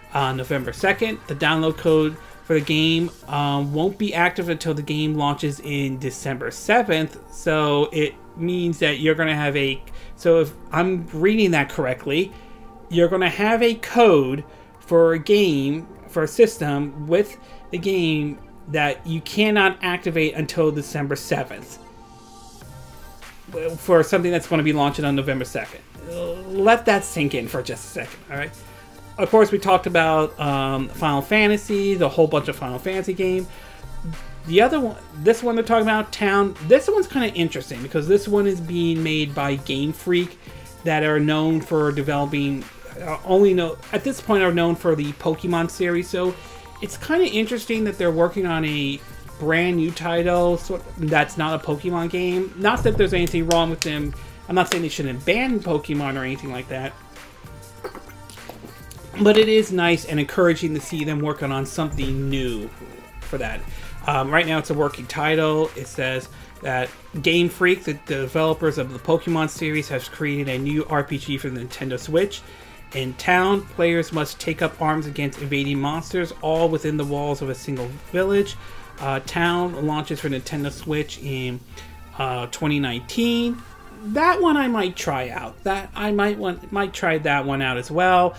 2nd. The download code for the game won't be active until the game launches in December 7th. So it means that you're going to have a... So if I'm reading that correctly, you're going to have a code for a game, for a system with the game that you cannot activate until December 7th. For something that's going to be launching on November 2nd. Let that sink in for just a second, alright? Of course, we talked about Final Fantasy, the whole bunch of Final Fantasy game. The other one, this one they're talking about, Town, this one's kind of interesting because this one is being made by Game Freak, that are known for developing, at this point are known for the Pokemon series, so it's kind of interesting that they're working on a brand new title that's not a Pokemon game. Not that there's anything wrong with them. I'm not saying they shouldn't ban Pokemon or anything like that. But it is nice and encouraging to see them working on something new for that. Right now it's a working title. It says that Game Freak, the developers of the Pokemon series, has created a new RPG for the Nintendo Switch. In Town, players must take up arms against invading monsters, all within the walls of a single village. Town launches for Nintendo Switch in 2019. That one I might try out. That I might try that one out as well.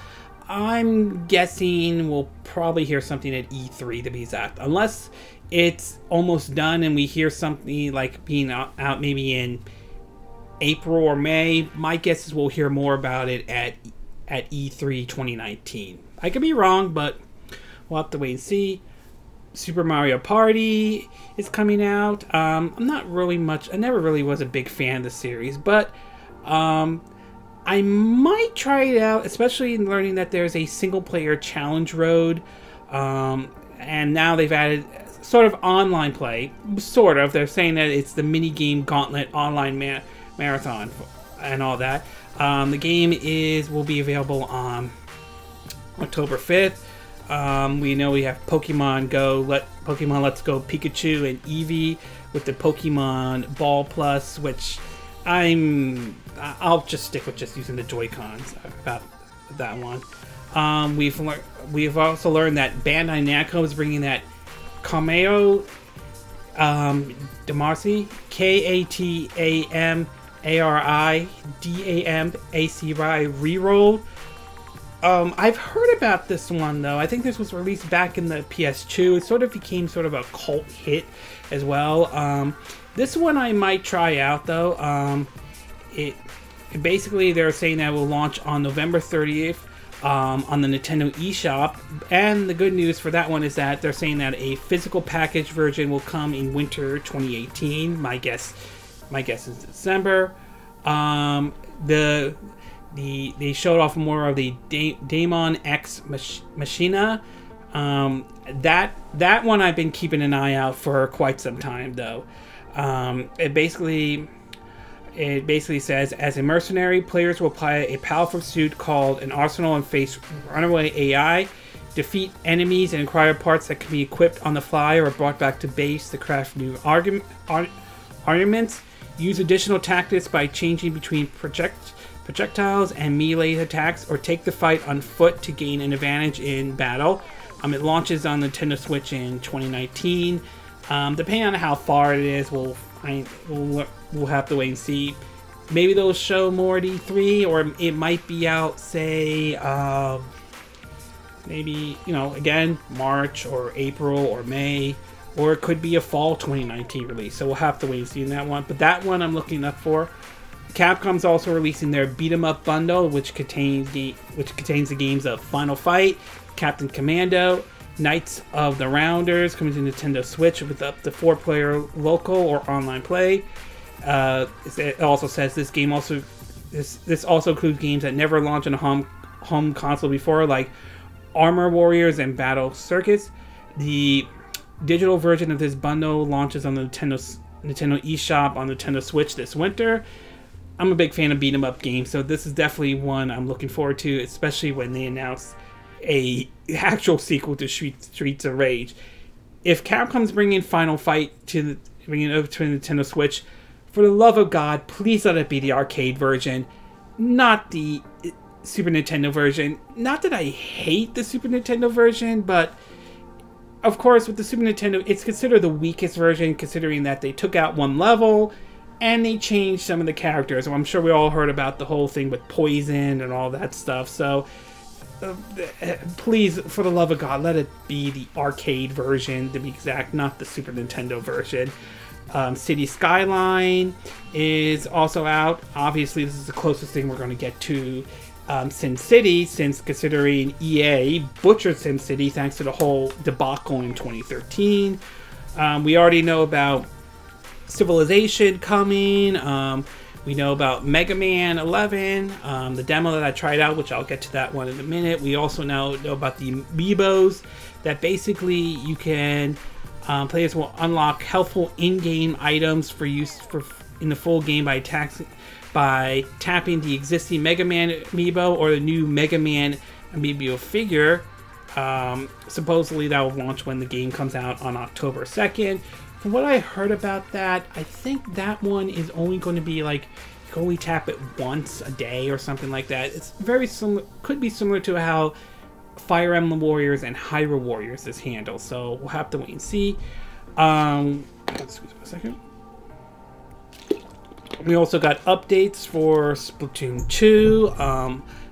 I'm guessing we'll probably hear something at E3, to be exact, unless it's almost done and we hear something like being out maybe in April or May. My guess is we'll hear more about it at E3 2019. I could be wrong, but We'll have to wait and see. Super Mario Party is coming out. I'm not really much... I never really was a big fan of the series, but I might try it out, especially in learning that there's a single-player challenge road. And now they've added sort of online play. Sort of. They're saying that it's the mini-game gauntlet online marathon and all that. The game will be available on October 5th. We know we have Pokemon Go, Pokemon Let's Go, Pikachu, and Eevee with the Pokemon Ball Plus, which I'll just stick with just using the Joy-Cons about that one. We've also learned that Bandai Namco is bringing that Kameo Damari, Katamari Damacy reroll. I've heard about this one, though. I think this was released back in the PS2. It sort of became sort of a cult hit as well. This one I might try out, though. Basically, they're saying that it will launch on November 30th on the Nintendo eShop. And the good news for that one is that they're saying that a physical package version will come in winter 2018. My guess is December. They showed off more of the Daemon X Machina. That one I've been keeping an eye out for quite some time, though. It basically says, as a mercenary, players will play a powerful suit called an arsenal and face runaway AI, defeat enemies and acquire parts that can be equipped on the fly or brought back to base to craft new armaments. Use additional tactics by changing between projectiles and melee attacks, or take the fight on foot to gain an advantage in battle. It launches on Nintendo Switch in 2019. Depending on how far it is, we'll have to wait and see. Maybe they'll show more at E3, or it might be out, say, maybe, you know, again, March or April or May, or it could be a fall 2019 release. So we'll have to wait and see on that one. But that one I'm looking up for. Capcom's also releasing their Beat 'em Up bundle, which contains the games of Final Fight, Captain Commando, Knights of the Rounders, coming to Nintendo Switch with up to 4-player local or online play. It also says this also includes games that never launched on a home console before, like Armor Warriors and Battle Circuits. The digital version of this bundle launches on the Nintendo eShop on Nintendo Switch this winter. I'm a big fan of beat 'em up games, so this is definitely one I'm looking forward to, especially when they announce a actual sequel to Streets of Rage. If Capcom's bringing Final Fight to Nintendo Switch, for the love of God, please let it be the arcade version, not the Super Nintendo version. Not that I hate the Super Nintendo version, but of course with the Super Nintendo, it's considered the weakest version, considering that they took out one level and they changed some of the characters. I'm sure we all heard about the whole thing with Poison and all that stuff. So please, for the love of God, let it be the arcade version, to be exact, not the Super Nintendo version. City Skyline is also out. Obviously, this is the closest thing we're going to get to SimCity, since considering EA butchered SimCity thanks to the whole debacle in 2013. We already know about Civilization coming. We know about Mega Man 11, the demo that I tried out, which I'll get to that one in a minute. We also now know about the Amiibos, that basically you can players will unlock helpful in-game items for use in the full game by tapping the existing Mega Man Amiibo or the new Mega Man Amiibo figure. Supposedly that will launch when the game comes out on October 2nd. From what I heard about that, I think that one is only going to be like, you can only tap it once a day or something like that. It's very similar, could be similar to how Fire Emblem Warriors and Hyrule Warriors is handled. So we'll have to wait and see. Excuse me a second. We also got updates for Splatoon 2,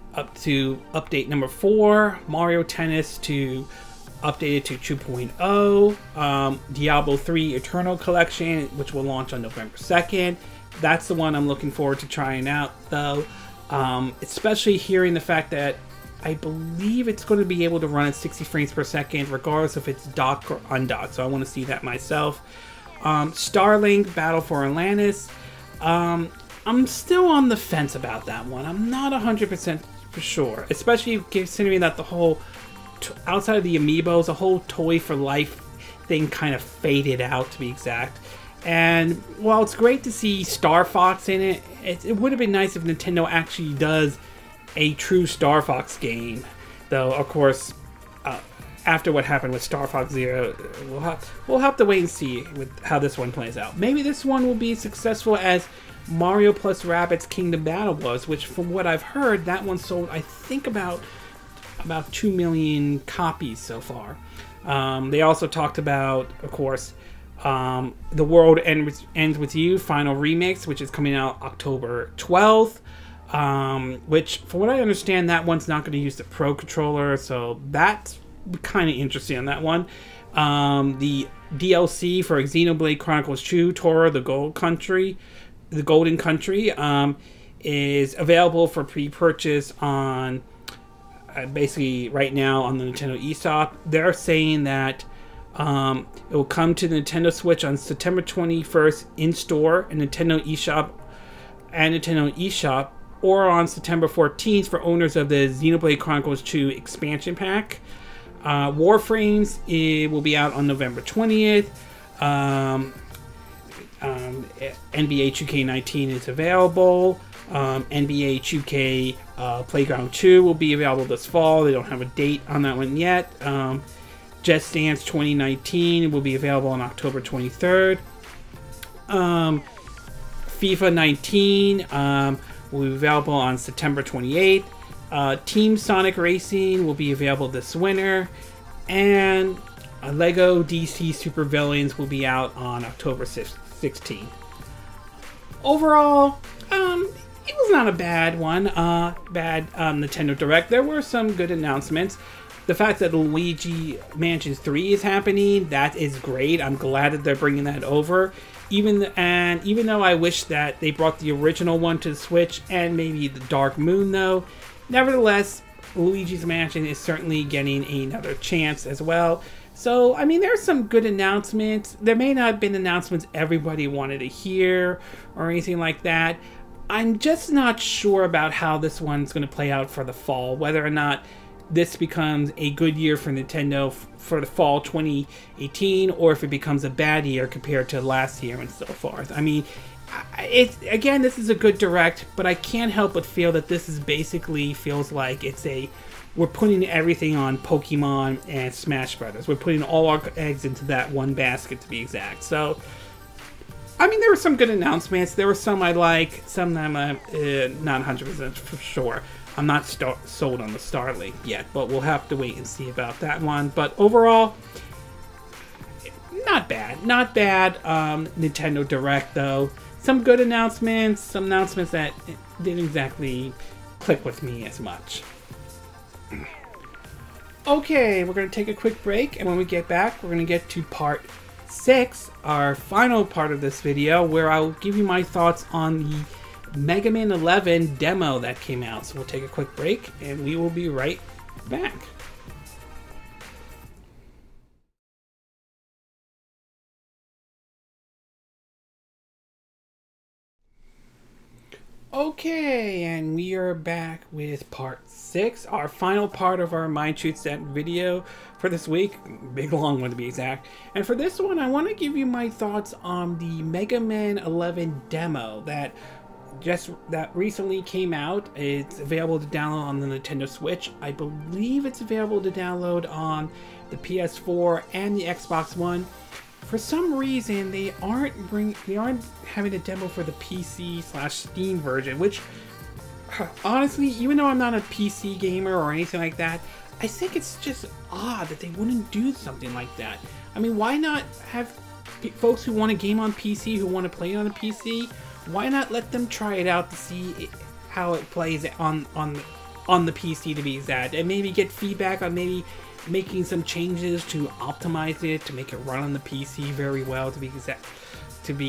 up to update number 4, Mario Tennis to updated to 2.0, Diablo 3 Eternal Collection, which will launch on November 2nd. That's the one I'm looking forward to trying out, though, especially hearing the fact that I believe it's going to be able to run at 60 frames per second, regardless if it's docked or undocked. So I want to see that myself. Starlink, Battle for Atlantis. I'm still on the fence about that one. I'm not 100% for sure, especially considering that the whole, outside of the amiibos, the whole Toy for Life thing kind of faded out, to be exact. And while it's great to see Star Fox in it, it would have been nice if Nintendo actually does a true Star Fox game. Though, of course, after what happened with Star Fox Zero, we'll have to wait and see with how this one plays out. Maybe this one will be successful as Mario plus Rabbids Kingdom Battle was, which from what I've heard, that one sold, I think, about 2 million copies so far. They also talked about, of course, The World Ends With You Final Remix, which is coming out October 12th. Which, from what I understand, that one's not going to use the Pro Controller, so that's kind of interesting on that one. The DLC for Xenoblade Chronicles 2, Tora, the Golden Country, is available for pre-purchase on, basically right now on the Nintendo eShop. They're saying that it will come to the Nintendo Switch on September 21st in store and Nintendo eShop, or on September 14th for owners of the Xenoblade Chronicles 2 expansion pack. Warframes, it will be out on November 20th. NBA 2K19 is available. NBA 2K Playground 2 will be available this fall. They don't have a date on that one yet. Just Dance 2019 will be available on October 23rd. FIFA 19 will be available on September 28th. Team Sonic Racing will be available this winter. And Lego DC Super Villains will be out on October 16th. Overall, it was not a bad one. Nintendo Direct. There were some good announcements. The fact that Luigi Mansion 3 is happening, that is great. I'm glad that they're bringing that over. Even though I wish that they brought the original one to the Switch and maybe the Dark Moon, though, nevertheless, Luigi's Mansion is certainly getting another chance as well. So, I mean, there's some good announcements. There may not have been announcements everybody wanted to hear or anything like that. I'm just not sure about how this one's going to play out for the fall, whether or not this becomes a good year for Nintendo for the fall 2018, or if it becomes a bad year compared to last year and so forth. I mean, it's, again, this is a good direct, but I can't help but feel that this is basically feels like it's a, we're putting everything on Pokemon and Smash Brothers. We're putting all our eggs into that one basket, to be exact. So, I mean, there were some good announcements. There were some I like, some that I'm not 100% for sure. I'm not sold on the Starlink yet, but we'll have to wait and see about that one. But overall, not bad. Not bad Nintendo Direct, though. Some good announcements, some announcements that didn't exactly click with me as much. Okay, we're going to take a quick break, and when we get back, we're going to get to part 6, our final part of this video, where I'll give you my thoughts on the Mega Man 11 demo that came out. So we'll take a quick break and we will be right back. Okay, and we are back with part 6, our final part of our Mind Shoots That video for this week. Big long one, to be exact. And for this one, I want to give you my thoughts on the Mega Man 11 demo that recently came out. It's available to download on the Nintendo Switch. I believe it's available to download on the PS4 and the Xbox One. For some reason, they aren't having a demo for the PC/Steam version, which honestly, even though I'm not a PC gamer or anything like that, I think it's just odd that they wouldn't do something like that. I mean, why not have folks who want a game on PC, who want to play it on a PC, why not let them try it out to see how it plays on the PC, to be exact, and maybe get feedback on maybe making some changes to optimize it to make it run on the PC very well, to be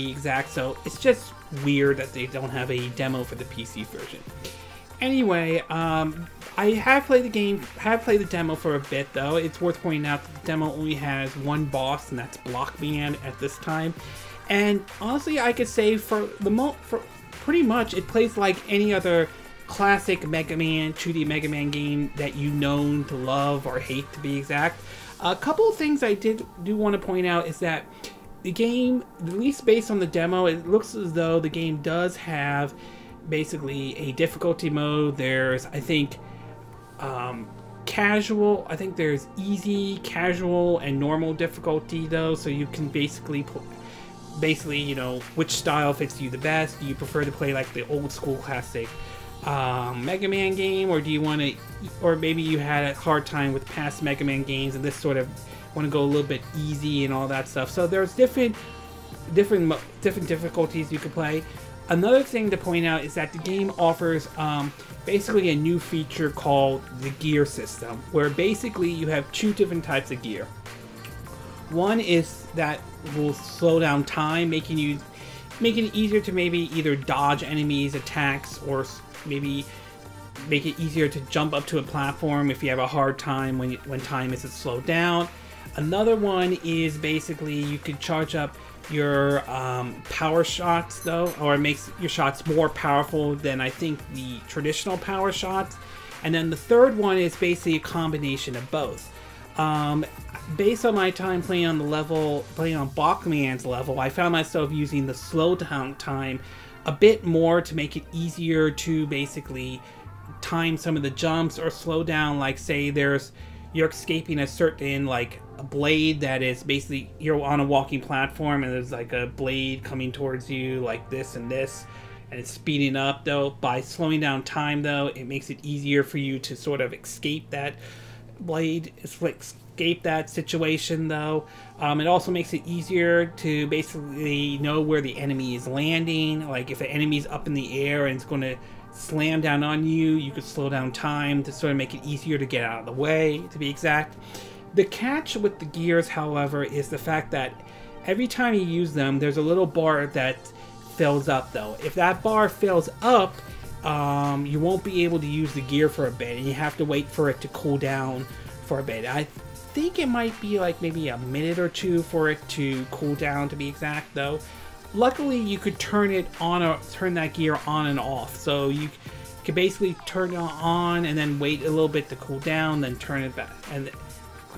exact. So it's just weird that they don't have a demo for the PC version. Anyway, I have played the game, have played the demo for a bit though. It's worth pointing out that the demo only has one boss, and that's Blockman at this time. And honestly, I could say for pretty much it plays like any other classic Mega Man, 2D Mega Man game that you know to love or hate, to be exact. A couple of things I do want to point out is that the game, at least based on the demo, it looks as though the game does have basically a difficulty mode. There's, I think, casual, I think there's easy, casual, and normal difficulty though, so you can basically you know, which style fits you the best. Do you prefer to play like the old school classic Mega Man game, or do you want to, or maybe you had a hard time with past Mega Man games and this sort of want to go a little bit easy and all that stuff. So there's different difficulties you could play. Another thing to point out is that the game offers basically a new feature called the gear system, where basically you have two different types of gear. One is that will slow down time, making it easier to maybe either dodge enemies' attacks, or maybe make it easier to jump up to a platform if you have a hard time when time is slowed down. Another one is basically you could charge up your power shots though, or it makes your shots more powerful than I think the traditional power shots. And then the third one is basically a combination of both. Based on my time playing on the level, playing on Blockman's level, I found myself using the slow down time a bit more to make it easier to basically time some of the jumps, or slow down, like say there's, you're escaping a certain like a blade that is basically, you're on a walking platform and there's like a blade coming towards you like this, and it's speeding up though. By slowing down time though, it makes it easier for you to sort of escape that blade, escape that situation though. It also makes it easier to basically know where the enemy is landing. Like if the enemy's up in the air and it's going to slam down on you, you could slow down time to sort of make it easier to get out of the way, to be exact. The catch with the gears, however, is the fact that every time you use them, there's a little bar that fills up though. If that bar fills up, you won't be able to use the gear for a bit, and you have to wait for it to cool down for a bit. I think it might be like maybe a minute or two for it to cool down, to be exact though. Luckily, you could turn it on, or turn that gear on and off. So you could basically turn it on and then wait a little bit to cool down, then turn it back, and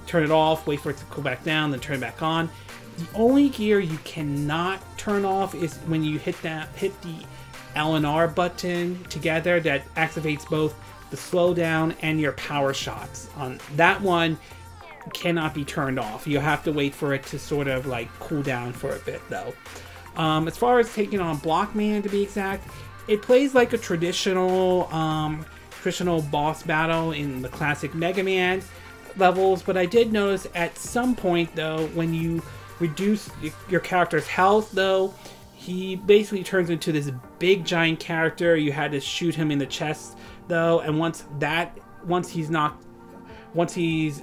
turn it off, wait for it to cool back down, then turn it back on. The only gear you cannot turn off is when you hit the L and R button together. That activates both the slowdown and your power shots. On that one, cannot be turned off. You have to wait for it to sort of like cool down for a bit though. As far as taking on Blockman, to be exact, it plays like a traditional boss battle in the classic Mega Man levels, but I did notice at some point though, when you reduce your character's health though, he basically turns into this big giant character. You had to shoot him in the chest though, and once he's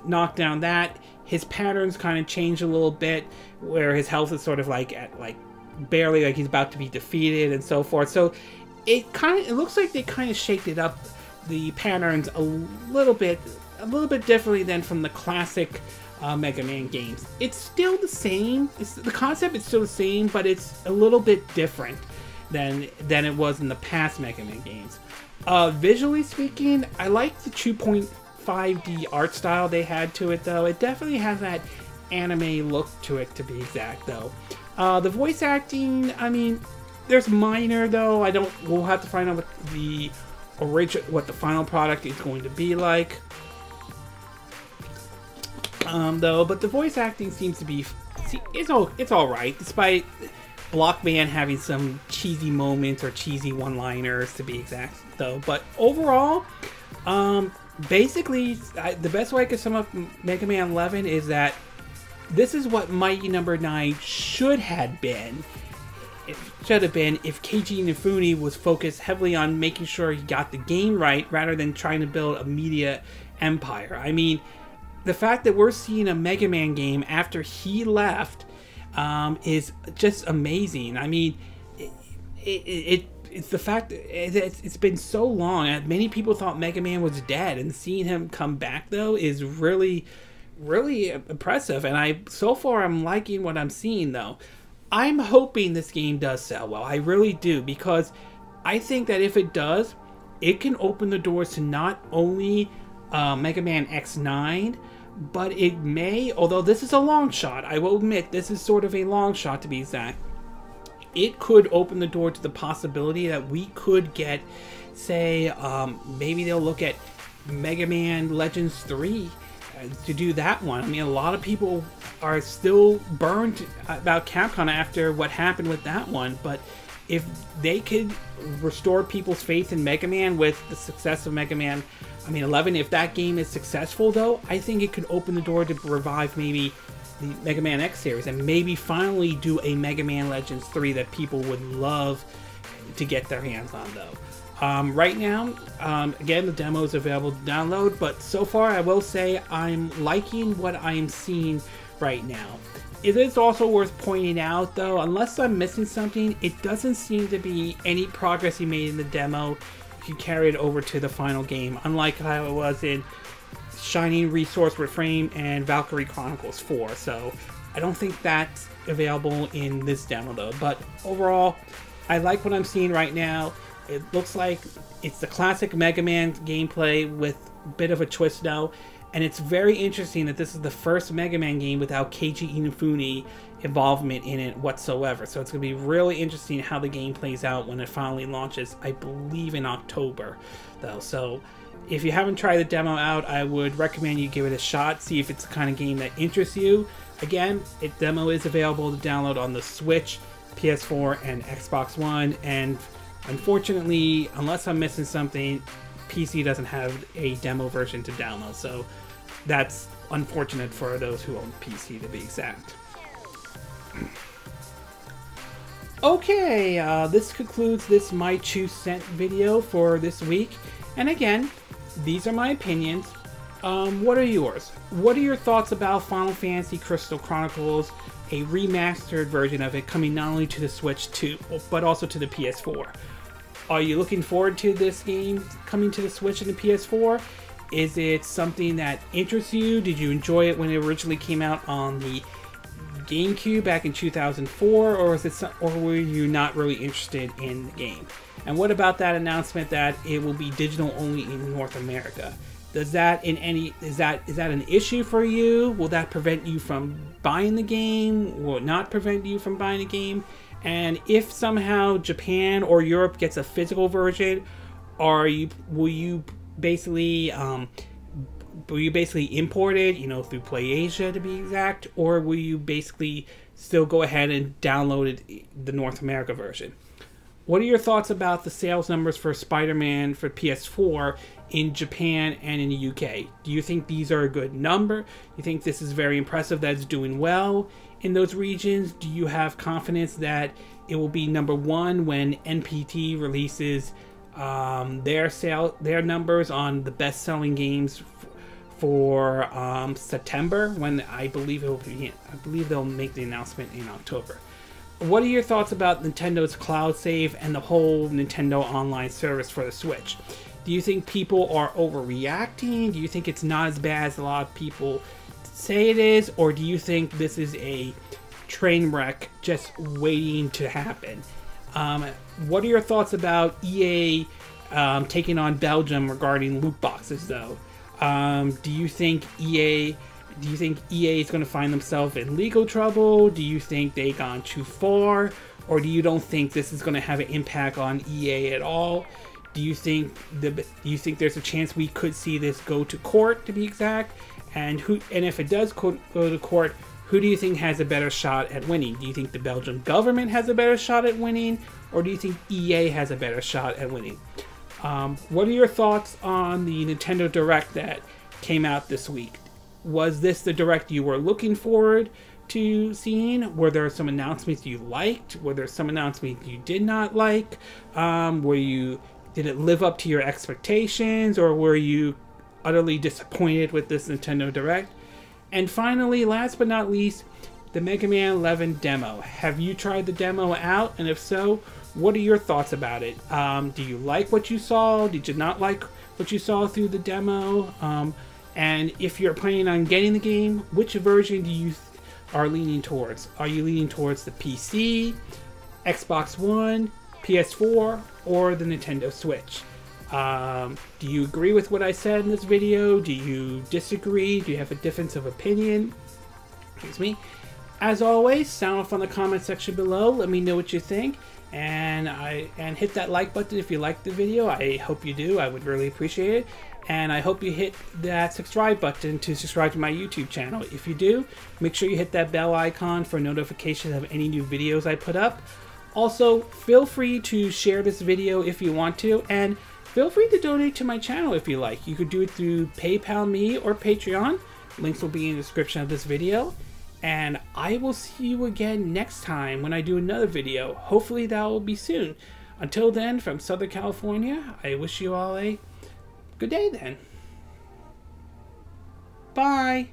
knocked down, that his patterns kind of change a little bit, where his health is sort of like at like barely, like he's about to be defeated and so forth. So it looks like they kind of shaped it up, the patterns a little bit differently than from the classic Mega Man games. It's still the same. The concept is still the same, but it's a little bit different than it was in the past Mega Man games. Visually speaking, I like the 2.5D art style they had to it though. It definitely has that anime look to it, to be exact though. The voice acting, I mean, there's minor though. We'll have to find out what the final product is going to be like. But the voice acting seems to be, it's all right, despite Blockman having some cheesy moments, or cheesy one-liners to be exact though. But overall, basically, the best way I could sum up Mega Man 11 is that this is what Mighty Number 9 should have been if Keiji Inafune was focused heavily on making sure he got the game right, rather than trying to build a media empire. I mean, the fact that we're seeing a Mega Man game after he left is just amazing. I mean, it it's the fact that it's been so long. Many people thought Mega Man was dead, and seeing him come back though is really impressive. And so far I'm liking what I'm seeing though. I'm hoping this game does sell well. I really do, because I think that if it does, it can open the doors to not only Mega Man X9, but it may, although this is a long shot, I will admit this is sort of a long shot to be exact, it could open the door to the possibility that we could get, say, maybe they'll look at Mega Man Legends 3 to do that one. I mean, a lot of people are still burned about Capcom after what happened with that one, but if they could restore people's faith in Mega Man with the success of Mega Man, I mean, 11, if that game is successful though, I think it could open the door to revive maybe the Mega Man X series, and maybe finally do a Mega Man Legends 3 that people would love to get their hands on though. Right now, again, the demo is available to download, but so far I will say I'm liking what I'm seeing right now. It is also worth pointing out though, unless I'm missing something, it doesn't seem to be any progress you made in the demo you carry it over to the final game, unlike how it was in Shining Resource Reframe and Valkyrie Chronicles 4. So I don't think that's available in this demo though, but overall I like what I'm seeing right now. It looks like it's the classic Mega Man gameplay with a bit of a twist though, and it's very interesting that this is the first Mega Man game without Keiji Inafune involvement in it whatsoever. So it's going to be really interesting how the game plays out when it finally launches, I believe in October though. So if you haven't tried the demo out, I would recommend you give it a shot, see if it's the kind of game that interests you. Again, the demo is available to download on the Switch, PS4, and Xbox One, and unfortunately, unless I'm missing something, PC doesn't have a demo version to download, so that's unfortunate for those who own PC to be exact. Okay, this concludes this My 2 Cents video for this week, and again, these are my opinions. What are yours? What are your thoughts about Final Fantasy Crystal Chronicles, a remastered version of it coming not only to the Switch 2, but also to the PS4? Are you looking forward to this game coming to the Switch and the PS4? Is it something that interests you? Did you enjoy it when it originally came out on the GameCube back in 2004, or were you not really interested in the game? And what about that announcement that it will be digital only in North America? Does that is that an issue for you? Will that prevent you from buying the game? Will it not prevent you from buying the game? And if somehow Japan or Europe gets a physical version, will you basically import it, you know, through PlayAsia to be exact, or will you basically still go ahead and download it, the North America version? What are your thoughts about the sales numbers for Spider-Man for PS4 in Japan and in the UK? Do you think these are a good number? Do you think this is very impressive that it's doing well in those regions? Do you have confidence that it will be number one when NPD releases their numbers on the best-selling games for September, when I believe it will be, I believe they'll make the announcement in October? What are your thoughts about Nintendo's cloud save and the whole Nintendo online service for the Switch? Do you think people are overreacting? Do you think it's not as bad as a lot of people say it is? Or do you think this is a train wreck just waiting to happen? What are your thoughts about EA taking on Belgium regarding loot boxes though? Do you think EA is going to find themselves in legal trouble? Do you think they've gone too far? Or do you don't think this is going to have an impact on EA at all? Do you think there's a chance we could see this go to court to be exact? And if it does go to court, who do you think has a better shot at winning? Do you think the Belgian government has a better shot at winning? Or do you think EA has a better shot at winning? What are your thoughts on the Nintendo Direct that came out this week? Was this the Direct you were looking forward to seeing? Were there some announcements you liked? Were there some announcements you did not like? Did it live up to your expectations, or were you utterly disappointed with this Nintendo Direct? And finally, last but not least, the Mega Man 11 demo. Have you tried the demo out? And if so, What are your thoughts about it? Do you like what you saw? Did you not like what you saw through the demo? And if you're planning on getting the game, which version do you are leaning towards? Are you leaning towards the PC, Xbox One, PS4, or the Nintendo Switch? Do you agree with what I said in this video? Do you disagree? Do you have a difference of opinion? Excuse me. As always, sound off on the comment section below. Let me know what you think. And hit that like button if you liked the video. I hope you do. I would really appreciate it. And I hope you hit that subscribe button to subscribe to my YouTube channel. If you do, make sure you hit that bell icon for notifications of any new videos I put up. Also, feel free to share this video if you want to, and feel free to donate to my channel if you like. You could do it through PayPal me or Patreon. Links will be in the description of this video. And I will see you again next time when I do another video. Hopefully that will be soon. Until then, from Southern California, I wish you all a good day then. Bye!